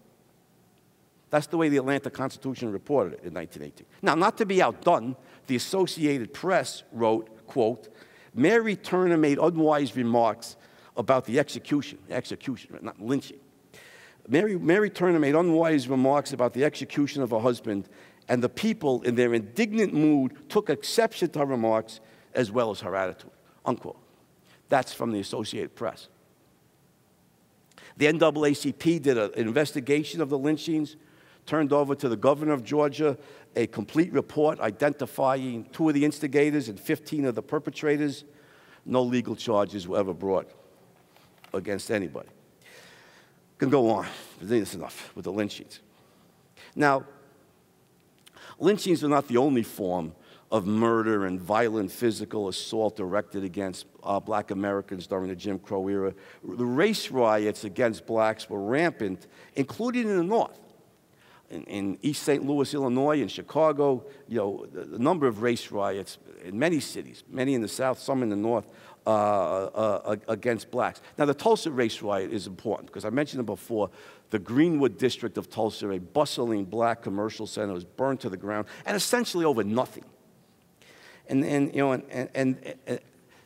That's the way the Atlanta Constitution reported it in nineteen eighteen. Now, not to be outdone, the Associated Press wrote, quote, "Mary Turner made unwise remarks about the execution," execution, not lynching, Mary, Mary Turner made unwise remarks about the execution of her husband, and the people, in their indignant mood, took exception to her remarks as well as her attitude, unquote. That's from the Associated Press. The N double A C P did an investigation of the lynchings, turned over to the governor of Georgia a complete report identifying two of the instigators and fifteen of the perpetrators. No legal charges were ever brought against anybody. Can go on. I think that's enough with the lynchings. Now, lynchings are not the only form of murder and violent physical assault directed against uh, black Americans during the Jim Crow era. The race riots against blacks were rampant, including in the North. In, in East Saint Louis, Illinois, and Chicago, you know, the, the number of race riots in many cities, many in the South, some in the North, uh, uh, against blacks. Now, the Tulsa race riot is important because I mentioned it before. The Greenwood district of Tulsa, a bustling black commercial center, was burned to the ground and essentially over nothing. And, and you know, and, and, and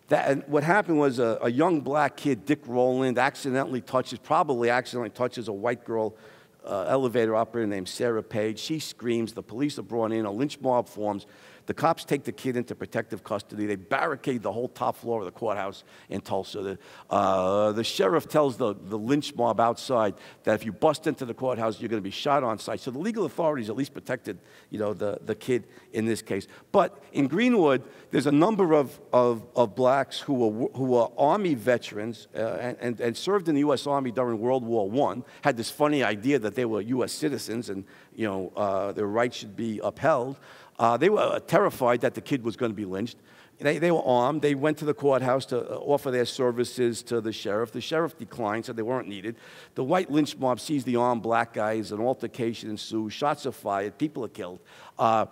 that and what happened was a, a young black kid, Dick Rowland, accidentally touches, probably accidentally touches a white girl uh, elevator operator named Sarah Page. She screams. The police are brought in. A lynch mob forms. The cops take the kid into protective custody. They barricade the whole top floor of the courthouse in Tulsa. The, uh, the sheriff tells the, the lynch mob outside that if you bust into the courthouse, you're going to be shot on sight. So the legal authorities at least protected, you know, the, the kid in this case. But in Greenwood, there's a number of, of, of blacks who are, who are Army veterans uh, and, and, and served in the U S Army during World War One, had this funny idea that they were U S citizens and, you know, uh, their rights should be upheld. Uh, they were terrified that the kid was going to be lynched. They, they were armed. They went to the courthouse to offer their services to the sheriff. The sheriff declined, said they weren't needed. The white lynch mob sees the armed black guys. An altercation ensues. Shots are fired. People are killed. Uh,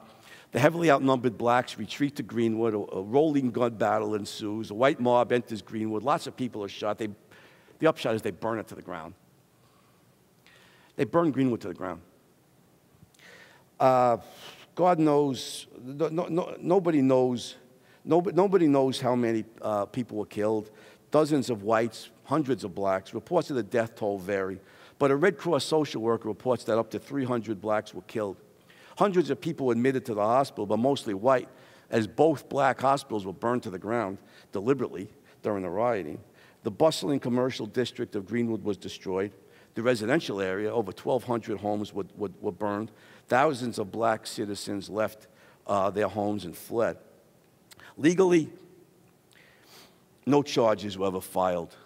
the heavily outnumbered blacks retreat to Greenwood. A, a rolling gun battle ensues. A white mob enters Greenwood. Lots of people are shot. They, the upshot is they burn it to the ground. They burn Greenwood to the ground. Uh, God knows, no, no, nobody knows, nobody, nobody knows how many uh, people were killed. Dozens of whites, hundreds of blacks. Reports of the death toll vary. But a Red Cross social worker reports that up to three hundred blacks were killed. Hundreds of people were admitted to the hospital, but mostly white, as both black hospitals were burned to the ground deliberately during the rioting. The bustling commercial district of Greenwood was destroyed. The residential area, over twelve hundred homes were, were, were burned. Thousands of black citizens left uh, their homes and fled. Legally, no charges were ever filed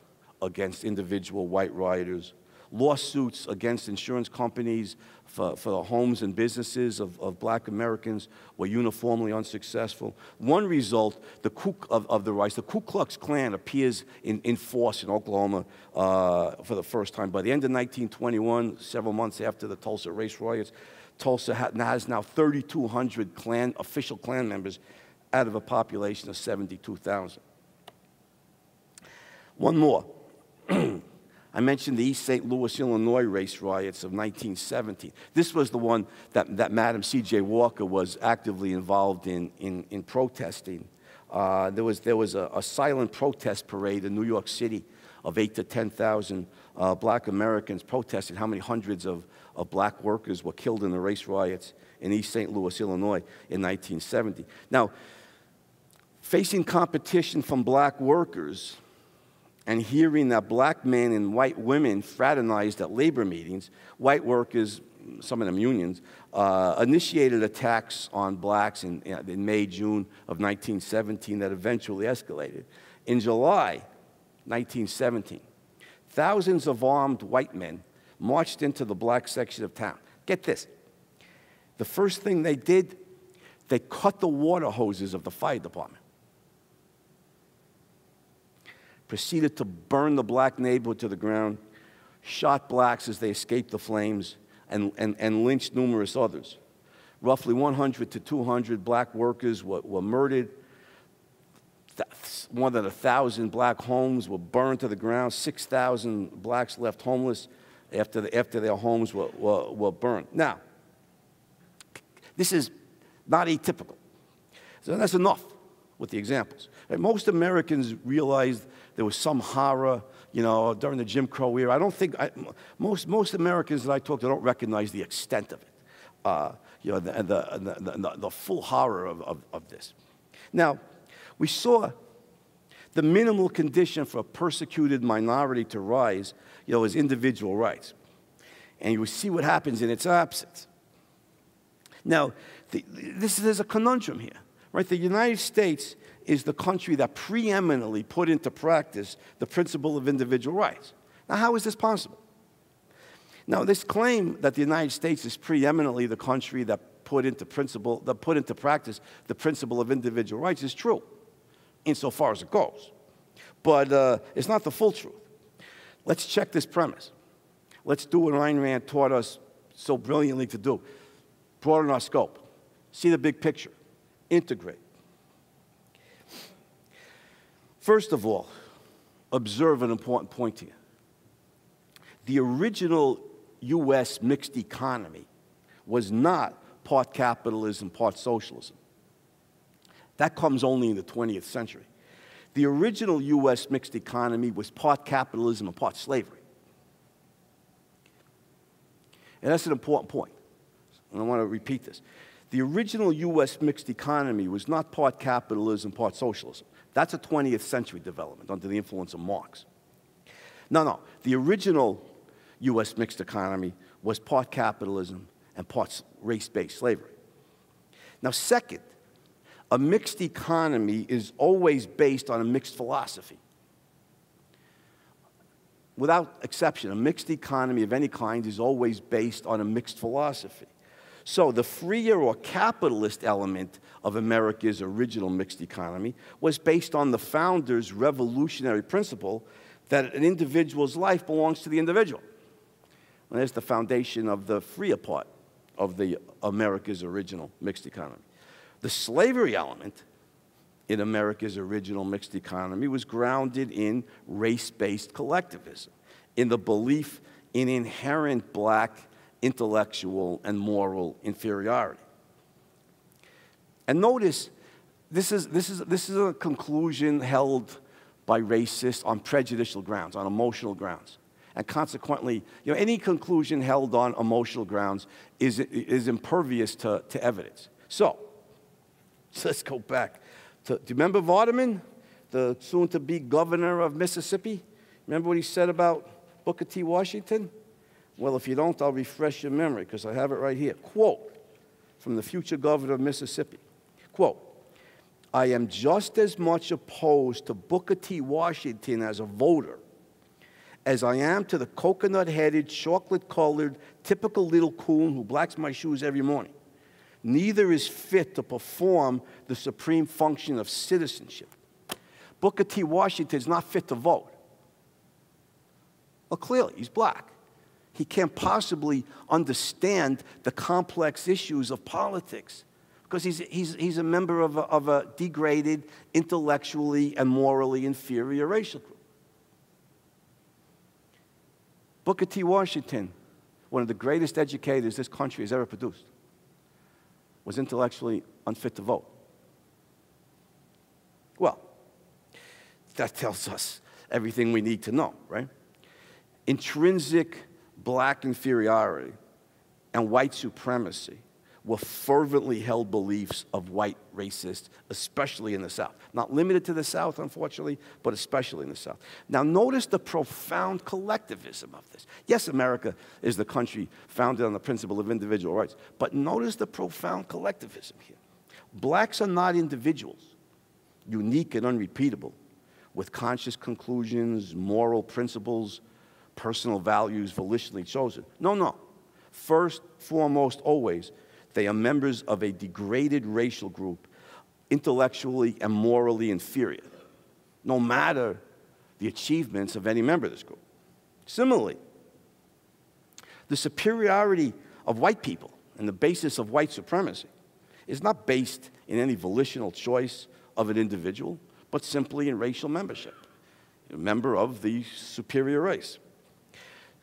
against individual white rioters. Lawsuits against insurance companies for, for the homes and businesses of, of black Americans were uniformly unsuccessful. One result the Ku, of, of the riots, the Ku Klux Klan appears in, in force in Oklahoma uh, for the first time. By the end of nineteen twenty-one, several months after the Tulsa race riots, Tulsa has now thirty-two hundred Klan, official Klan members out of a population of seventy-two thousand. One more. I mentioned the East Saint Louis, Illinois race riots of nineteen seventeen. This was the one that, that Madam C J Walker was actively involved in, in, in protesting. Uh, there was, there was a, a silent protest parade in New York City of eight to ten thousand uh, black Americans protesting how many hundreds of of black workers were killed in the race riots in East Saint Louis, Illinois in nineteen seventy. Now, facing competition from black workers and hearing that black men and white women fraternized at labor meetings, white workers, some of them unions, uh, initiated attacks on blacks in, in May, June of nineteen seventeen that eventually escalated. In July nineteen seventeen, thousands of armed white men marched into the black section of town. Get this. The first thing they did, they cut the water hoses of the fire department. Proceeded to burn the black neighborhood to the ground, shot blacks as they escaped the flames, and, and, and lynched numerous others. Roughly one hundred to two hundred black workers were, were murdered. More than one thousand black homes were burned to the ground. six thousand blacks left homeless after, the, after their homes were, were, were burned. Now, this is not atypical. So that's enough with the examples. And most Americans realized there was some horror, you know, during the Jim Crow era. I don't think, I, most, most Americans that I talk to don't recognize the extent of it, uh, you know, and the, the, the, the, the full horror of, of, of this. Now, we saw the minimal condition for a persecuted minority to rise, you know, is individual rights. And you see what happens in its absence. Now, the, this, there's a conundrum here, right? The United States is the country that preeminently put into practice the principle of individual rights. Now, how is this possible? Now, this claim that the United States is preeminently the country that put into principle, that put into practice the principle of individual rights is true, insofar as it goes. But uh, it's not the full truth. Let's check this premise. Let's do what Ayn Rand taught us so brilliantly to do. Broaden our scope. See the big picture. Integrate. First of all, observe an important point here. The original U S mixed economy was not part capitalism, part socialism. That comes only in the twentieth century. The original U S mixed economy was part capitalism and part slavery. And that's an important point, and I want to repeat this. The original U S mixed economy was not part capitalism, part socialism. That's a twentieth century development under the influence of Marx. No, no, the original U S mixed economy was part capitalism and part race-based slavery. Now, second, a mixed economy is always based on a mixed philosophy. Without exception, a mixed economy of any kind is always based on a mixed philosophy. So the freer or capitalist element of America's original mixed economy was based on the founder's revolutionary principle that an individual's life belongs to the individual. And that's the foundation of the freer part of the America's original mixed economy. The slavery element in America's original mixed economy was grounded in race-based collectivism, in the belief in inherent black intellectual and moral inferiority. And notice, this is, this is, this is a conclusion held by racists on prejudicial grounds, on emotional grounds. And consequently, you know, any conclusion held on emotional grounds is, is impervious to, to evidence. So, so, let's go back. To, do you remember Vardaman, the soon-to-be governor of Mississippi? Remember what he said about Booker T. Washington? Well, if you don't, I'll refresh your memory, because I have it right here. Quote, from the future governor of Mississippi. Quote, "I am just as much opposed to Booker T. Washington as a voter as I am to the coconut-headed, chocolate-colored, typical little coon who blacks my shoes every morning. Neither is fit to perform the supreme function of citizenship." Booker T. Washington is not fit to vote. Well, clearly, he's black. He can't possibly understand the complex issues of politics because he's, he's, he's a member of a, of a degraded, intellectually and morally inferior racial group. Booker T. Washington, one of the greatest educators this country has ever produced, was intellectually unfit to vote. Well, that tells us everything we need to know, right? Intrinsic black inferiority and white supremacy were fervently held beliefs of white racists, especially in the South. Not limited to the South, unfortunately, but especially in the South. Now, notice the profound collectivism of this. Yes, America is the country founded on the principle of individual rights, but notice the profound collectivism here. Blacks are not individuals, unique and unrepeatable, with conscious conclusions, moral principles, personal values volitionally chosen. No, no. First, foremost, always, they are members of a degraded racial group, intellectually and morally inferior, no matter the achievements of any member of this group. Similarly, the superiority of white people and the basis of white supremacy is not based in any volitional choice of an individual, but simply in racial membership, a member of the superior race.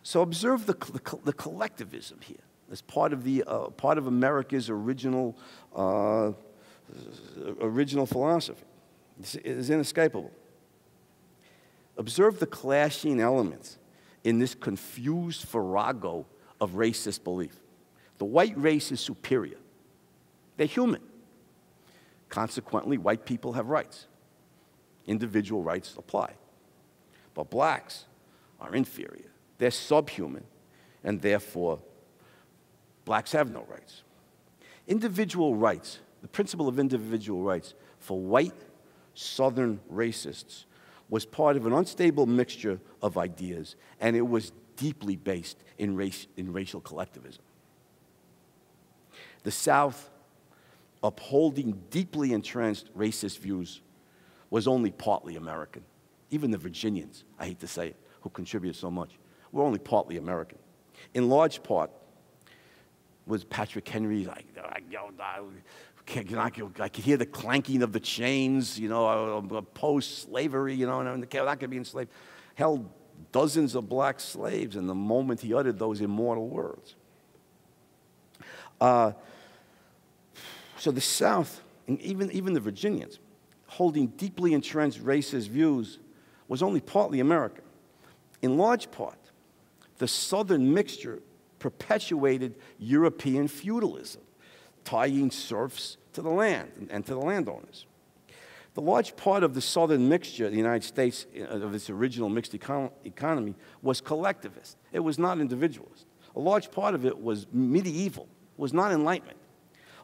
So observe the, the, the collectivism here as part of, the, uh, part of America's original, uh, original philosophy. It's, it's inescapable. Observe the clashing elements in this confused farrago of racist belief. The white race is superior. They're human. Consequently, white people have rights. Individual rights apply. But blacks are inferior. They're subhuman, and therefore, blacks have no rights. Individual rights, the principle of individual rights for white Southern racists was part of an unstable mixture of ideas, and it was deeply based in, race, in racial collectivism. The South, upholding deeply entrenched racist views, was only partly American. Even the Virginians, I hate to say it, who contributed so much, were only partly American. In large part, was Patrick Henry's, I, I, I, I could hear the clanking of the chains, you know, post-slavery, you know, and I'm not going to be enslaved. Held dozens of black slaves in the moment he uttered those immortal words. Uh, so the South, and even, even the Virginians, holding deeply entrenched racist views, was only partly American. In large part, the Southern mixture perpetuated European feudalism, tying serfs to the land and to the landowners. The large part of the Southern mixture of the United States, of its original mixed econ economy, was collectivist. It was not individualist. A large part of it was medieval, was not Enlightenment.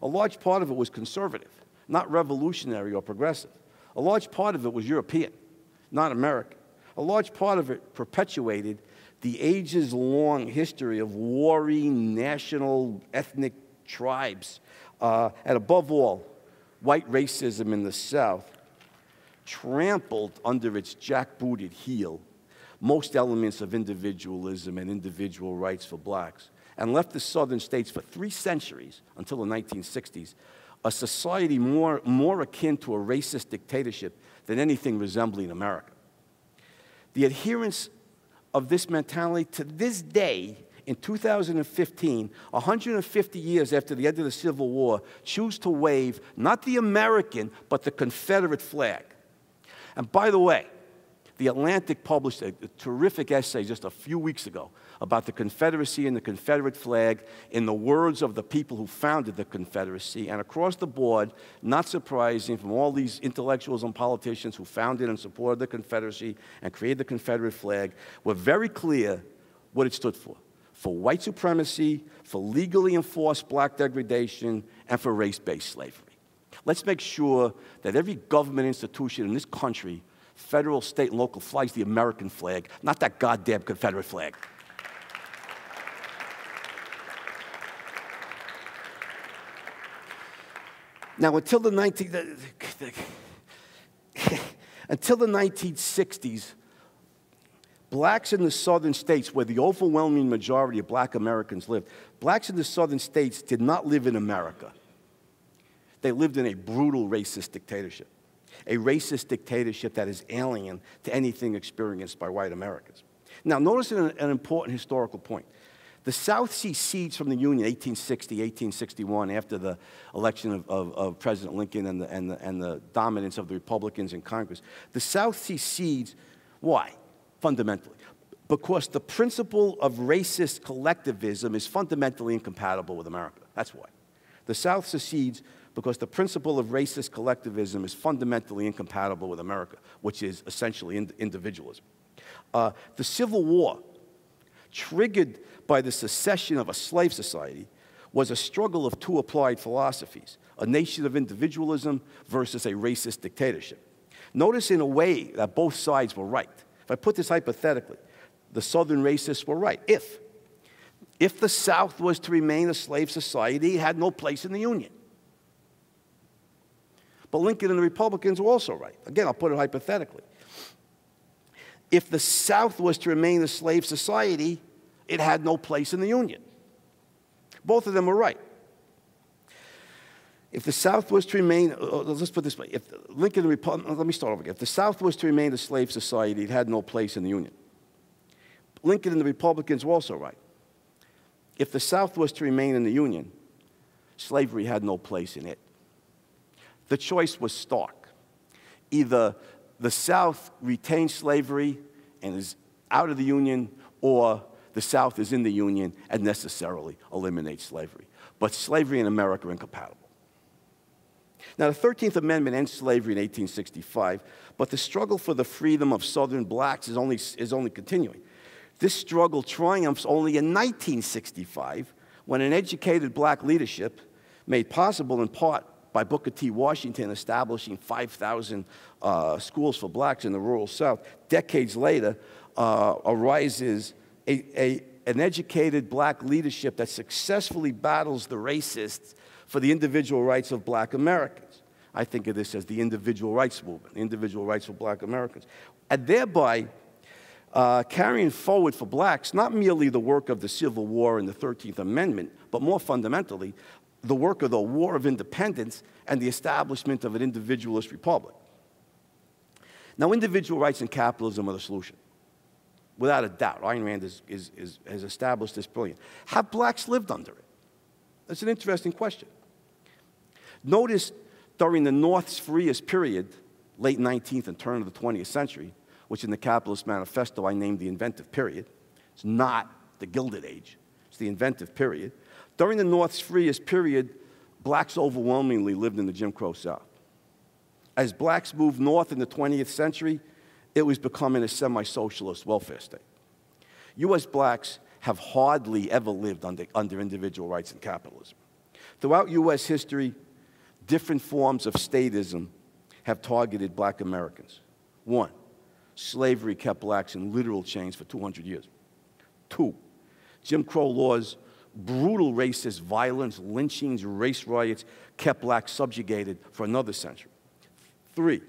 A large part of it was conservative, not revolutionary or progressive. A large part of it was European, not American. A large part of it perpetuated the ages-long history of warring national ethnic tribes, uh, and above all, white racism in the South trampled under its jackbooted heel most elements of individualism and individual rights for blacks, and left the Southern states for three centuries, until the nineteen sixties, a society more, more akin to a racist dictatorship than anything resembling America. The adherence of this mentality to this day, in two thousand fifteen, one hundred fifty years after the end of the Civil War, choose to wave not the American, but the Confederate flag. And by the way, The Atlantic published a, a terrific essay just a few weeks ago about the Confederacy and the Confederate flag, in the words of the people who founded the Confederacy, and across the board, not surprising, from all these intellectuals and politicians who founded and supported the Confederacy and created the Confederate flag, were very clear what it stood for. For white supremacy, for legally enforced black degradation, and for race-based slavery. Let's make sure that every government institution in this country, federal, state, and local, flies the American flag, not that goddamn Confederate flag. Now, until the nineteen, the, the, until the nineteen sixties, blacks in the Southern states, where the overwhelming majority of black Americans lived, blacks in the Southern states did not live in America. They lived in a brutal racist dictatorship. A racist dictatorship that is alien to anything experienced by white Americans. Now, notice an, an important historical point. The South secedes from the Union eighteen sixty, eighteen sixty-one, after the election of, of, of President Lincoln and the, and, the, and the dominance of the Republicans in Congress. The South secedes, why? Fundamentally. Because the principle of racist collectivism is fundamentally incompatible with America. That's why. The South secedes because the principle of racist collectivism is fundamentally incompatible with America, which is essentially individualism. Uh, the Civil War, triggered by the secession of a slave society, was a struggle of two applied philosophies, a nation of individualism versus a racist dictatorship. Notice in a way that both sides were right. If I put this hypothetically, the Southern racists were right. If, if the South was to remain a slave society, it had no place in the Union. But Lincoln and the Republicans were also right. Again, I'll put it hypothetically. If the South was to remain a slave society, it had no place in the Union. Both of them were right. If the South was to remain, let's put it this way, if Lincoln and the Republicans, let me start over again. If the South was to remain a slave society, it had no place in the Union. Lincoln and the Republicans were also right. If the South was to remain in the Union, slavery had no place in it. The choice was stark. Either the South retains slavery and is out of the Union, or the South is in the Union and necessarily eliminates slavery. But slavery and America are incompatible. Now, the thirteenth Amendment ends slavery in eighteen sixty-five, but the struggle for the freedom of Southern blacks is only, is only continuing. This struggle triumphs only in nineteen sixty-five, when an educated black leadership, made possible in part by Booker T. Washington establishing five thousand uh, schools for blacks in the rural South, decades later uh, arises a, a, an educated black leadership that successfully battles the racists for the individual rights of black Americans. I think of this as the individual rights movement, individual rights of black Americans, and thereby uh, carrying forward for blacks not merely the work of the Civil War and the thirteenth Amendment, but more fundamentally, the work of the War of Independence and the establishment of an individualist republic. Now, individual rights and capitalism are the solution. Without a doubt, Ayn Rand is, is, is, has established this brilliant. Have blacks lived under it? That's an interesting question. Notice during the North's freest period, late nineteenth and turn of the twentieth century, which in the Capitalist Manifesto I named the inventive period. It's not the Gilded Age. It's the inventive period. During the North's freest period, blacks overwhelmingly lived in the Jim Crow South. As blacks moved north in the twentieth century, it was becoming a semi-socialist welfare state. U S blacks have hardly ever lived under, under individual rights and capitalism. Throughout U S history, different forms of statism have targeted black Americans. One, slavery kept blacks in literal chains for two hundred years. Two, Jim Crow laws, brutal racist violence, lynchings, race riots kept blacks subjugated for another century. Three,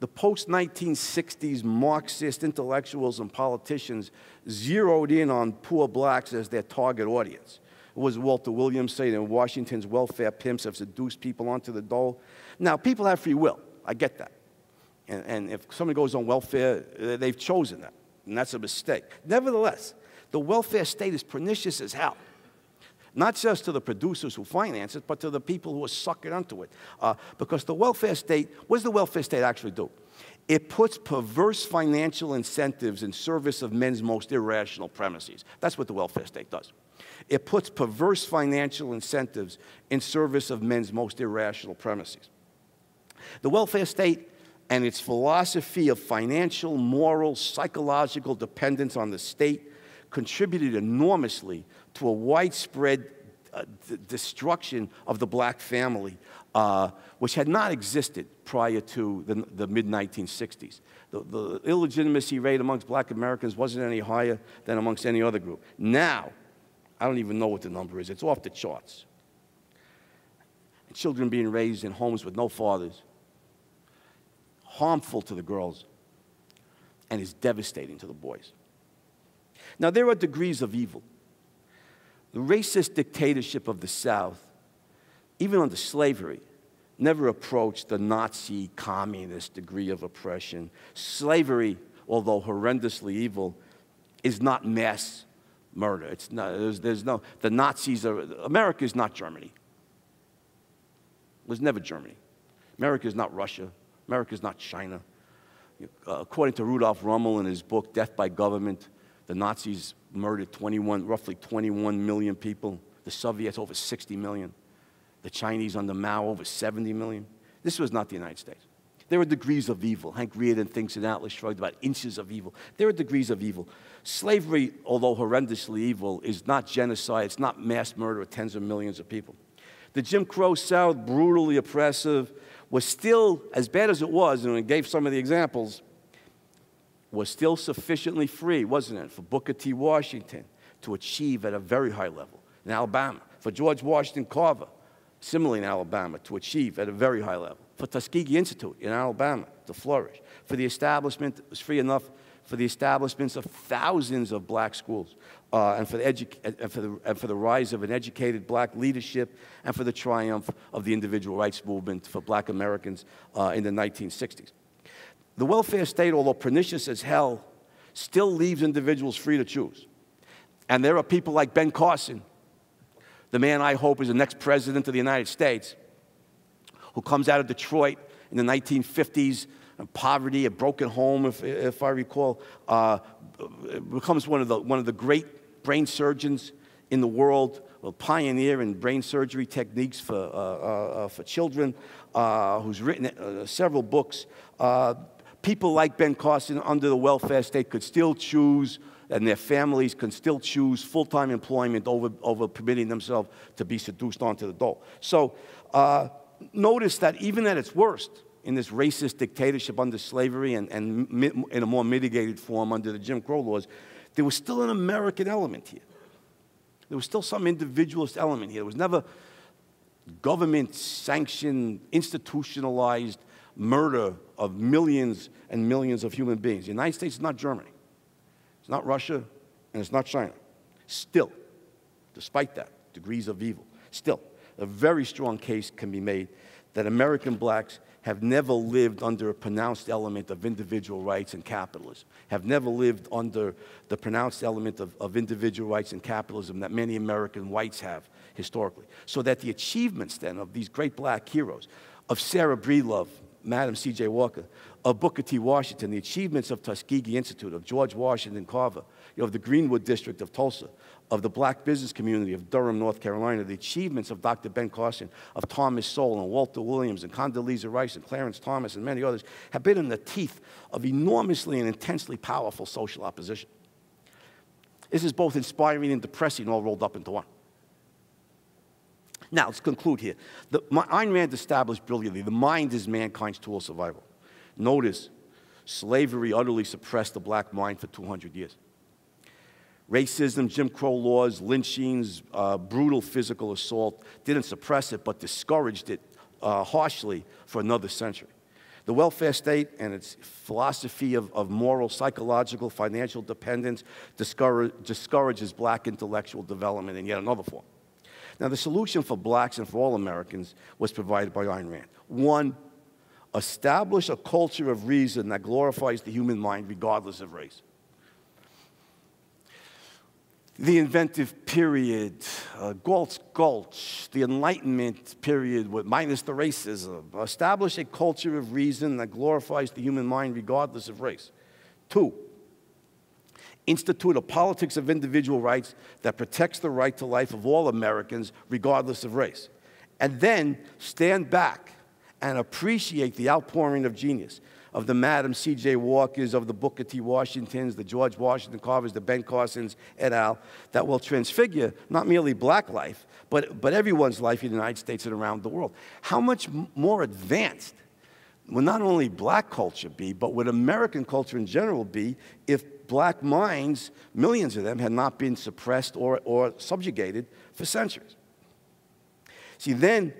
the post nineteen sixties Marxist intellectuals and politicians zeroed in on poor blacks as their target audience. It was Walter Williams saying that Washington's welfare pimps have seduced people onto the dole. Now, people have free will. I get that. And, and if somebody goes on welfare, they've chosen that. And that's a mistake. Nevertheless, the welfare state is pernicious as hell. Not just to the producers who finance it, but to the people who are suckered into it. Uh, because the welfare state, what does the welfare state actually do? It puts perverse financial incentives in service of men's most irrational premises. That's what the welfare state does. It puts perverse financial incentives in service of men's most irrational premises. The welfare state and its philosophy of financial, moral, psychological dependence on the state contributed enormously to a widespread uh, destruction of the black family, uh, which had not existed prior to the, the mid nineteen sixties. The, the illegitimacy rate amongst black Americans wasn't any higher than amongst any other group. Now, I don't even know what the number is. It's off the charts. And children being raised in homes with no fathers, harmful to the girls, and is devastating to the boys. Now, there are degrees of evil. The racist dictatorship of the South, even under slavery, never approached the Nazi communist degree of oppression. Slavery, although horrendously evil, is not mass murder. It's not, there's, there's no, the Nazis are, America is not Germany. It was never Germany. America is not Russia. America is not China. According to Rudolf Rummel in his book, Death by Government, the Nazis murdered twenty-one, roughly twenty-one million people. The Soviets, over sixty million. The Chinese under Mao, over seventy million. This was not the United States. There are degrees of evil. Hank Reardon thinks in Atlas Shrugged about inches of evil. There are degrees of evil. Slavery, although horrendously evil, is not genocide. It's not mass murder of tens of millions of people. The Jim Crow South, brutally oppressive, was still, as bad as it was, and I gave some of the examples, was still sufficiently free, wasn't it, for Booker T. Washington to achieve at a very high level in Alabama, for George Washington Carver, similarly in Alabama, to achieve at a very high level, for Tuskegee Institute in Alabama to flourish, for the establishment, it was free enough for the establishments of thousands of black schools, uh, and, for the and, for the, and for the rise of an educated black leadership, and for the triumph of the individual rights movement for black Americans uh, in the nineteen sixties. The welfare state, although pernicious as hell, still leaves individuals free to choose. And there are people like Ben Carson, the man I hope is the next president of the United States, who comes out of Detroit in the nineteen fifties, poverty, a broken home, if, if I recall, uh, becomes one of the one of the great brain surgeons in the world, a pioneer in brain surgery techniques for uh, uh, for children, uh, who's written uh, several books. Uh, people like Ben Carson under the welfare state could still choose, and their families can still choose full-time employment over, over permitting themselves to be seduced onto the dole. So uh, notice that even at its worst, in this racist dictatorship under slavery and, and mi in a more mitigated form under the Jim Crow laws, there was still an American element here. There was still some individualist element here. There was never government-sanctioned, institutionalized murder of millions and millions of human beings. The United States is not Germany. It's not Russia, and it's not China. Still, despite that, degrees of evil, still, a very strong case can be made that American blacks have never lived under a pronounced element of individual rights and capitalism, have never lived under the pronounced element of, of individual rights and capitalism that many American whites have historically. So that the achievements, then, of these great black heroes, of Sarah Breedlove, Madam C J Walker, of Booker T. Washington, the achievements of Tuskegee Institute, of George Washington Carver, you know, of the Greenwood district of Tulsa, of the black business community of Durham, North Carolina, the achievements of Doctor Ben Carson, of Thomas Sowell, and Walter Williams, and Condoleezza Rice, and Clarence Thomas, and many others, have been in the teeth of enormously and intensely powerful social opposition. This is both inspiring and depressing, all rolled up into one. Now, let's conclude here. The, my, Ayn Rand established brilliantly, the mind is mankind's tool of survival. Notice, slavery utterly suppressed the black mind for two hundred years. Racism, Jim Crow laws, lynchings, uh, brutal physical assault didn't suppress it, but discouraged it uh, harshly for another century. The welfare state and its philosophy of, of moral, psychological, financial dependence discourage, discourages black intellectual development in yet another form. Now, the solution for blacks and for all Americans was provided by Ayn Rand. One, establish a culture of reason that glorifies the human mind regardless of race. The inventive period, uh, Galt's Gulch, the Enlightenment period with minus the racism, establish a culture of reason that glorifies the human mind regardless of race. Two, institute a politics of individual rights that protects the right to life of all Americans, regardless of race. And then stand back and appreciate the outpouring of genius of the Madam C J Walkers, of the Booker T. Washingtons, the George Washington Carvers, the Ben Carsons, et al., that will transfigure not merely black life, but, but everyone's life in the United States and around the world. How much more advanced would not only black culture be, but would American culture in general be if black minds, millions of them, had not been suppressed or, or subjugated for centuries. See, then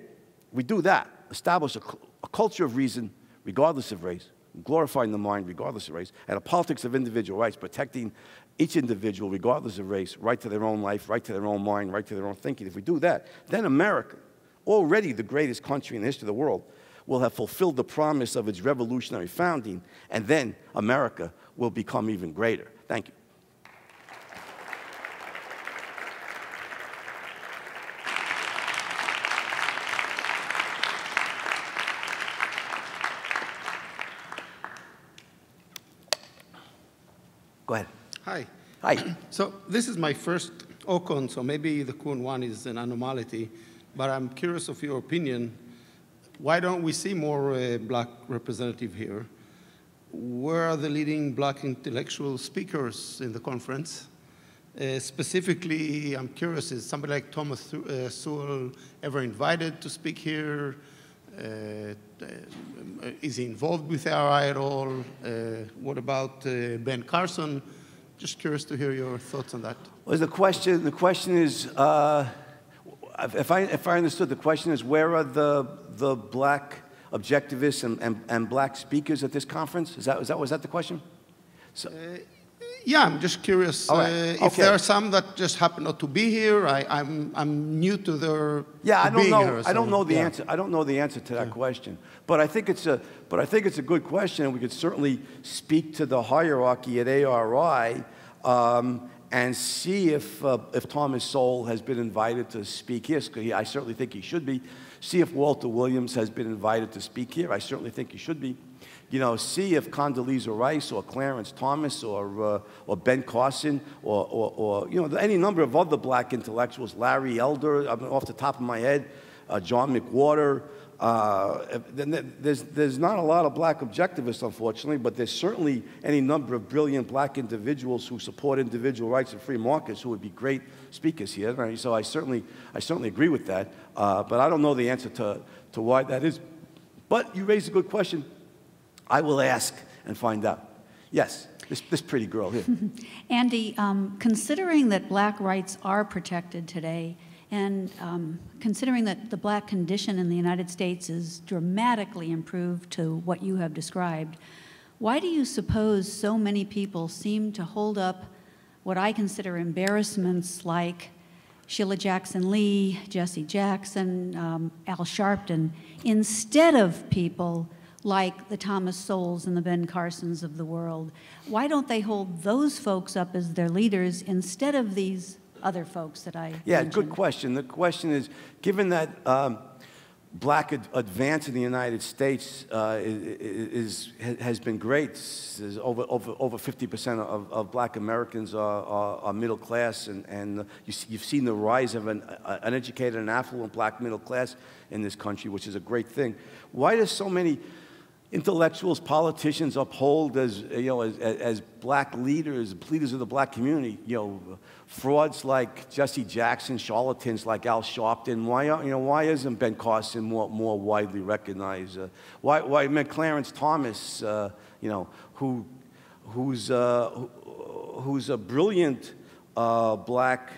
we do that, establish a, a culture of reason regardless of race, glorifying the mind regardless of race, and a politics of individual rights, protecting each individual regardless of race, right to their own life, right to their own mind, right to their own thinking. If we do that, then America, already the greatest country in the history of the world, will have fulfilled the promise of its revolutionary founding, and then America will become even greater. Thank you. Go ahead. Hi. Hi. So this is my first O CON, so maybe the Kuhn one is an anomaly, but I'm curious of your opinion. Why don't we see more uh, black representative here? Where are the leading black intellectual speakers in the conference? Uh, specifically, I'm curious, is somebody like Thomas uh, Sowell ever invited to speak here? Uh, uh, is he involved with A R I at all? Uh, what about uh, Ben Carson? Just curious to hear your thoughts on that. Well, the question, the question is, uh, if, I, if I understood, the question is, where are the the black objectivists and, and, and black speakers at this conference? Is that, is that, was that the question? So, uh, yeah, I'm just curious. Right. Uh, if okay. there are some that just happen not to be here, I, I'm, I'm new to their yeah, to I don't being know. Here, so, I don't know the yeah. answer. I don't know the answer to that yeah. question. But I think it's a, but I think it's a good question, and we could certainly speak to the hierarchy at A R I um, and see if, uh, if Thomas Sowell has been invited to speak here. He, I certainly think he should be. See if Walter Williams has been invited to speak here. I certainly think he should be. you know, see if Condoleezza Rice or Clarence Thomas or, uh, or Ben Carson or, or, or, you know, any number of other black intellectuals, Larry Elder, I mean, off the top of my head, uh, John McWhorter. Uh, there's, there's not a lot of black objectivists, unfortunately, but there's certainly any number of brilliant black individuals who support individual rights and free markets who would be great speakers here. Right? So I certainly, I certainly agree with that, uh, but I don't know the answer to, to why that is. But you raised a good question. I will ask and find out. Yes, this, this pretty girl here. Andy, um, considering that black rights are protected today, and um, considering that the black condition in the United States is dramatically improved to what you have described, why do you suppose so many people seem to hold up what I consider embarrassments like Sheila Jackson Lee, Jesse Jackson, um, Al Sharpton, instead of people like the Thomas Sowells and the Ben Carsons of the world? Why don't they hold those folks up as their leaders instead of these other folks that I Yeah, mentioned. Good question. The question is, given that um, black ad advance in the United States uh, is, is, has been great, is over over over fifty percent of, of black Americans are, are, are middle class, and, and you, you've seen the rise of an, uh, an educated and affluent black middle class in this country, which is a great thing. Why do so many intellectuals, politicians uphold as, you know, as, as black leaders, leaders of the black community, you know, frauds like Jesse Jackson, charlatans like Al Sharpton? Why aren't, you know, why isn't Ben Carson more, more widely recognized? Uh, why, why, I mean, Clarence Thomas, uh, you know, who, who's, uh, who, who's a brilliant uh, black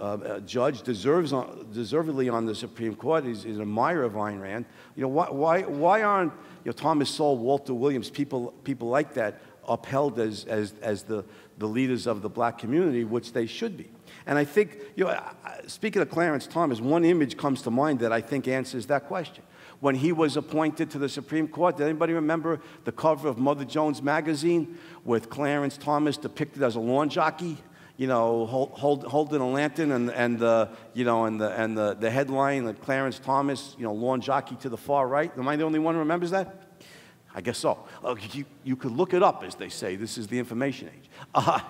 Uh, a judge, deserves on, deservedly on the Supreme Court, is an admirer of Ayn Rand. You know, why, why, why aren't, you know, Thomas Sowell, Walter Williams, people, people like that upheld as, as, as the, the leaders of the black community, which they should be? And I think, you know, speaking of Clarence Thomas, one image comes to mind that I think answers that question. When he was appointed to the Supreme Court, did anybody remember the cover of Mother Jones magazine with Clarence Thomas depicted as a lawn jockey? You know, hold, hold, holding a lantern, and and the you know and the and the the headline that Clarence Thomas, you know, lawn jockey to the far right. Am I the only one who remembers that? I guess so. Uh, you you could look it up, as they say. This is the information age. Uh,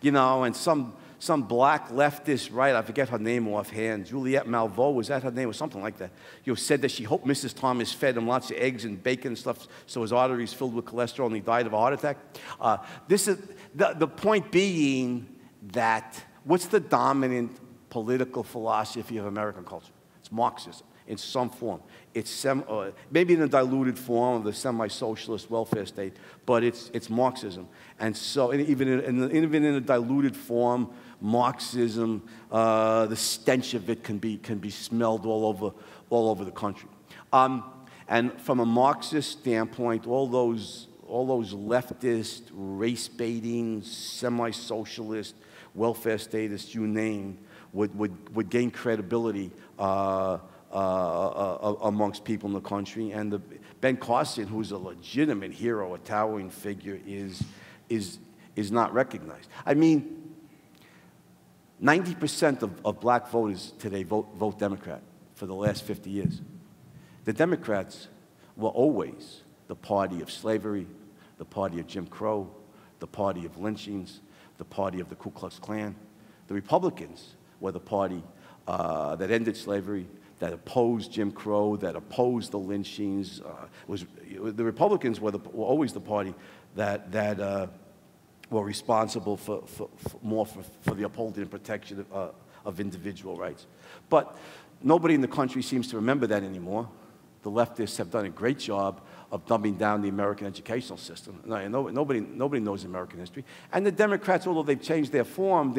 you know, and some some black leftist, right? I forget her name offhand. Juliette Malveaux, was that her name, or something like that? You know, said that she hoped Missus Thomas fed him lots of eggs and bacon and stuff, so his arteries filled with cholesterol and he died of a heart attack. Uh, this is the the point being. That what's the dominant political philosophy of American culture? It's Marxism in some form. It's sem uh, maybe in a diluted form of the semi-socialist welfare state, but it's it's Marxism. And so, and even in, in the, even in a diluted form, Marxism, uh, the stench of it can be can be smelled all over all over the country. Um, and from a Marxist standpoint, all those. all those leftist, race-baiting, semi-socialist, welfare statists, you name, would, would, would gain credibility uh, uh, uh, amongst people in the country. And the, Ben Carson, who's a legitimate hero, a towering figure, is, is, is not recognized. I mean, ninety percent of, of black voters today vote, vote Democrat for the last fifty years. The Democrats were always the party of slavery, the party of Jim Crow, the party of lynchings, the party of the Ku Klux Klan. The Republicans were the party uh, that ended slavery, that opposed Jim Crow, that opposed the lynchings. Uh, was, the Republicans were, the, were always the party that, that uh, were responsible for, for, for more for, for the upholding and protection of, uh, of individual rights. But nobody in the country seems to remember that anymore. The leftists have done a great job of dumbing down the American educational system. No, no, nobody, nobody knows American history. And the Democrats, although they've changed their form,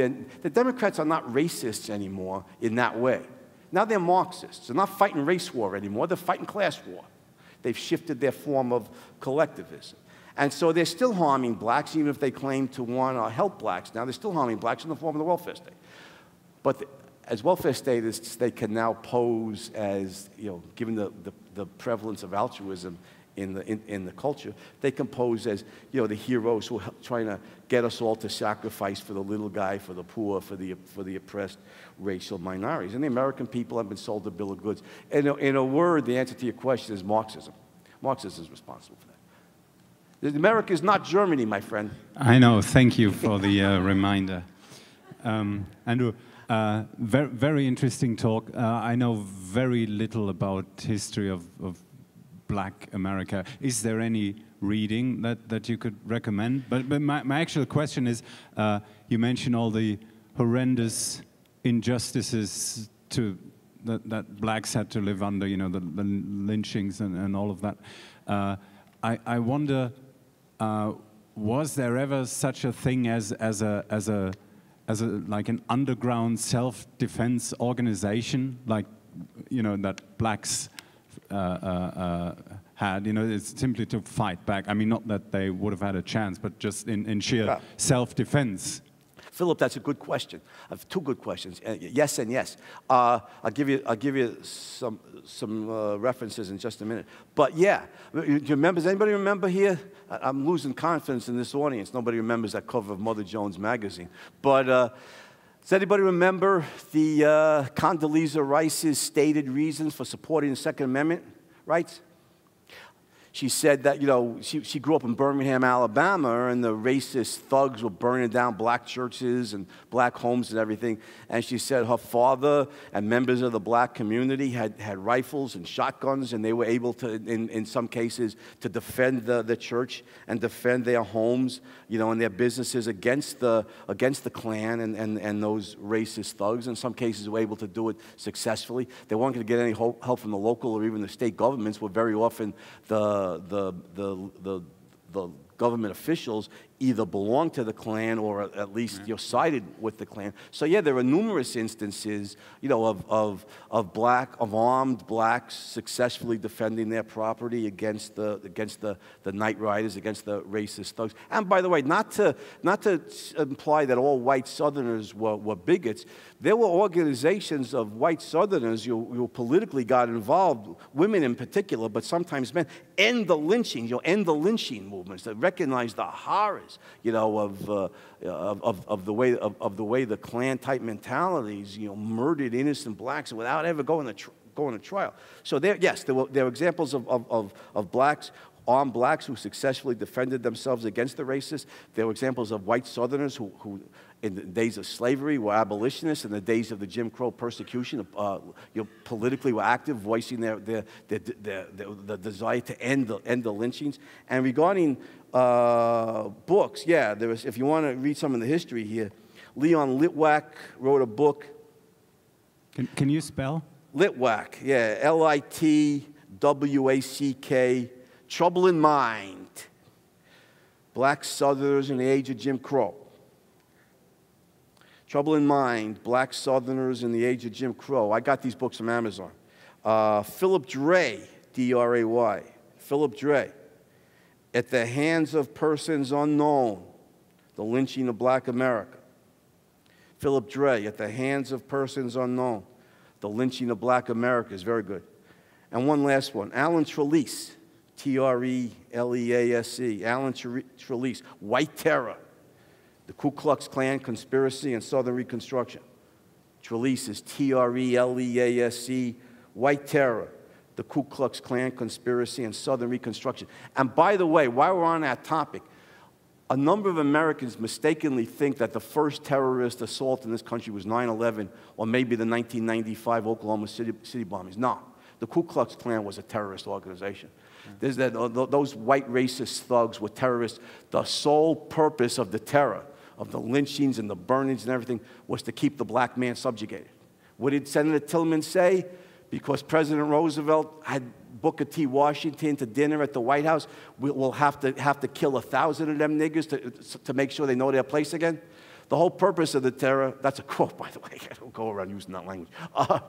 the Democrats are not racists anymore in that way. Now they're Marxists. They're not fighting race war anymore. They're fighting class war. They've shifted their form of collectivism. And so they're still harming blacks, even if they claim to want to help blacks. Now they're still harming blacks in the form of the welfare state. But the, as welfare statists, they can now pose as, you know, given the, the, the prevalence of altruism in the, in, in the culture, they can pose as, you know, the heroes who are trying to get us all to sacrifice for the little guy, for the poor, for the, for the oppressed racial minorities. And the American people have been sold a bill of goods. In a, in a word, the answer to your question is Marxism. Marxism is responsible for that. America is not Germany, my friend. I know. Thank you for the uh, reminder. Um, Andrew, uh, very, very interesting talk. Uh, I know very little about history of, of black America. Is there any reading that, that you could recommend? But, but my, my actual question is, uh, you mentioned all the horrendous injustices to, that, that blacks had to live under, you know, the, the lynchings and, and all of that. Uh, I, I wonder, uh, was there ever such a thing as, as a, as a, as a, like an underground self-defense organization, like, you know, that blacks uh, uh, uh, had, you know, it's simply to fight back. I mean, not that they would have had a chance, but just in, in sheer yeah. self-defense. Philip, that's a good question. I have two good questions. Uh, yes and yes. Uh, I'll give you. I'll give you some some uh, references in just a minute. But yeah, do you remember? Does anybody remember here? I, I'm losing confidence in this audience. Nobody remembers that cover of Mother Jones magazine. But uh, does anybody remember the uh, Condoleezza Rice's stated reasons for supporting the Second Amendment rights? She said that, you know, she, she grew up in Birmingham, Alabama, and the racist thugs were burning down black churches and black homes and everything. And she said her father and members of the black community had, had rifles and shotguns, and they were able to, in, in some cases, to defend the, the church and defend their homes, you know, and their businesses against the, against the Klan and, and, and those racist thugs. In some cases, were able to do it successfully. They weren't going to get any help from the local or even the state governments, where very often the The, the, the, the government officials either belong to the Klan or at least you're sided with the Klan. So yeah, there are numerous instances, you know, of, of, of black, of armed blacks successfully defending their property against the, against the, the night riders, against the racist thugs. And by the way, not to, not to imply that all white Southerners were, were bigots. There were organizations of white Southerners who, who politically got involved, women in particular, but sometimes men, end the lynching, you know, end the lynching movements that recognize the horrors, you know, of, uh, of, of, of the way of, of the way the Klan-type mentalities, you know, murdered innocent blacks without ever going to tr going to trial. So there, yes, there were there were examples of of, of of blacks, armed blacks, who successfully defended themselves against the racists. There were examples of white Southerners who who. in the days of slavery, were abolitionists. In the days of the Jim Crow persecution, uh, you know, politically were active, voicing their, their, their, their, their, their desire to end the, end the lynchings. And regarding uh, books, yeah, there was, if you want to read some of the history here, Leon Litwack wrote a book. Can, can you spell? Litwack, yeah, L I T W A C K, Trouble in Mind, Black Southerners in the Age of Jim Crow. Trouble in Mind, Black Southerners in the Age of Jim Crow. I got these books from Amazon. Uh, Philip Dray, D R A Y, Philip Dray, At the Hands of Persons Unknown, The Lynching of Black America. Philip Dray, At the Hands of Persons Unknown, The Lynching of Black America is very good. And one last one, Alan Trelease, T R E L E A S E, Alan Trelease, White Terror, The Ku Klux Klan Conspiracy and Southern Reconstruction. Trelease is T R E L E A S E, White Terror, The Ku Klux Klan Conspiracy and Southern Reconstruction. And by the way, while we're on that topic, a number of Americans mistakenly think that the first terrorist assault in this country was nine eleven or maybe the nineteen ninety-five Oklahoma City, City bombings. No, the Ku Klux Klan was a terrorist organization. There's that, those white racist thugs were terrorists. The sole purpose of the terror, of the lynchings and the burnings and everything, was to keep the black man subjugated. What did Senator Tillman say? Because President Roosevelt had Booker T. Washington to dinner at the White House, we'll have to, have to kill a thousand of them niggers to, to make sure they know their place again. The whole purpose of the terror, that's a quote, by the way. I don't go around using that language. Uh,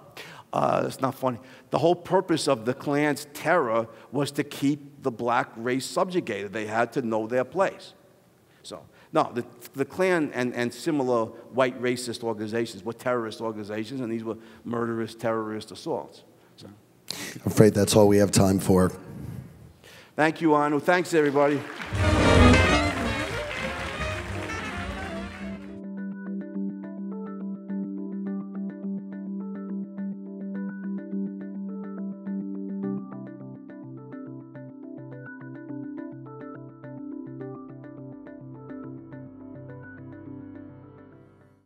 uh, it's not funny. The whole purpose of the Klan's terror was to keep the black race subjugated. They had to know their place. So, no, the, the Klan and, and similar white racist organizations were terrorist organizations, and these were murderous terrorist assaults. So. I'm afraid that's all we have time for. Thank you, Anu. Thanks, everybody.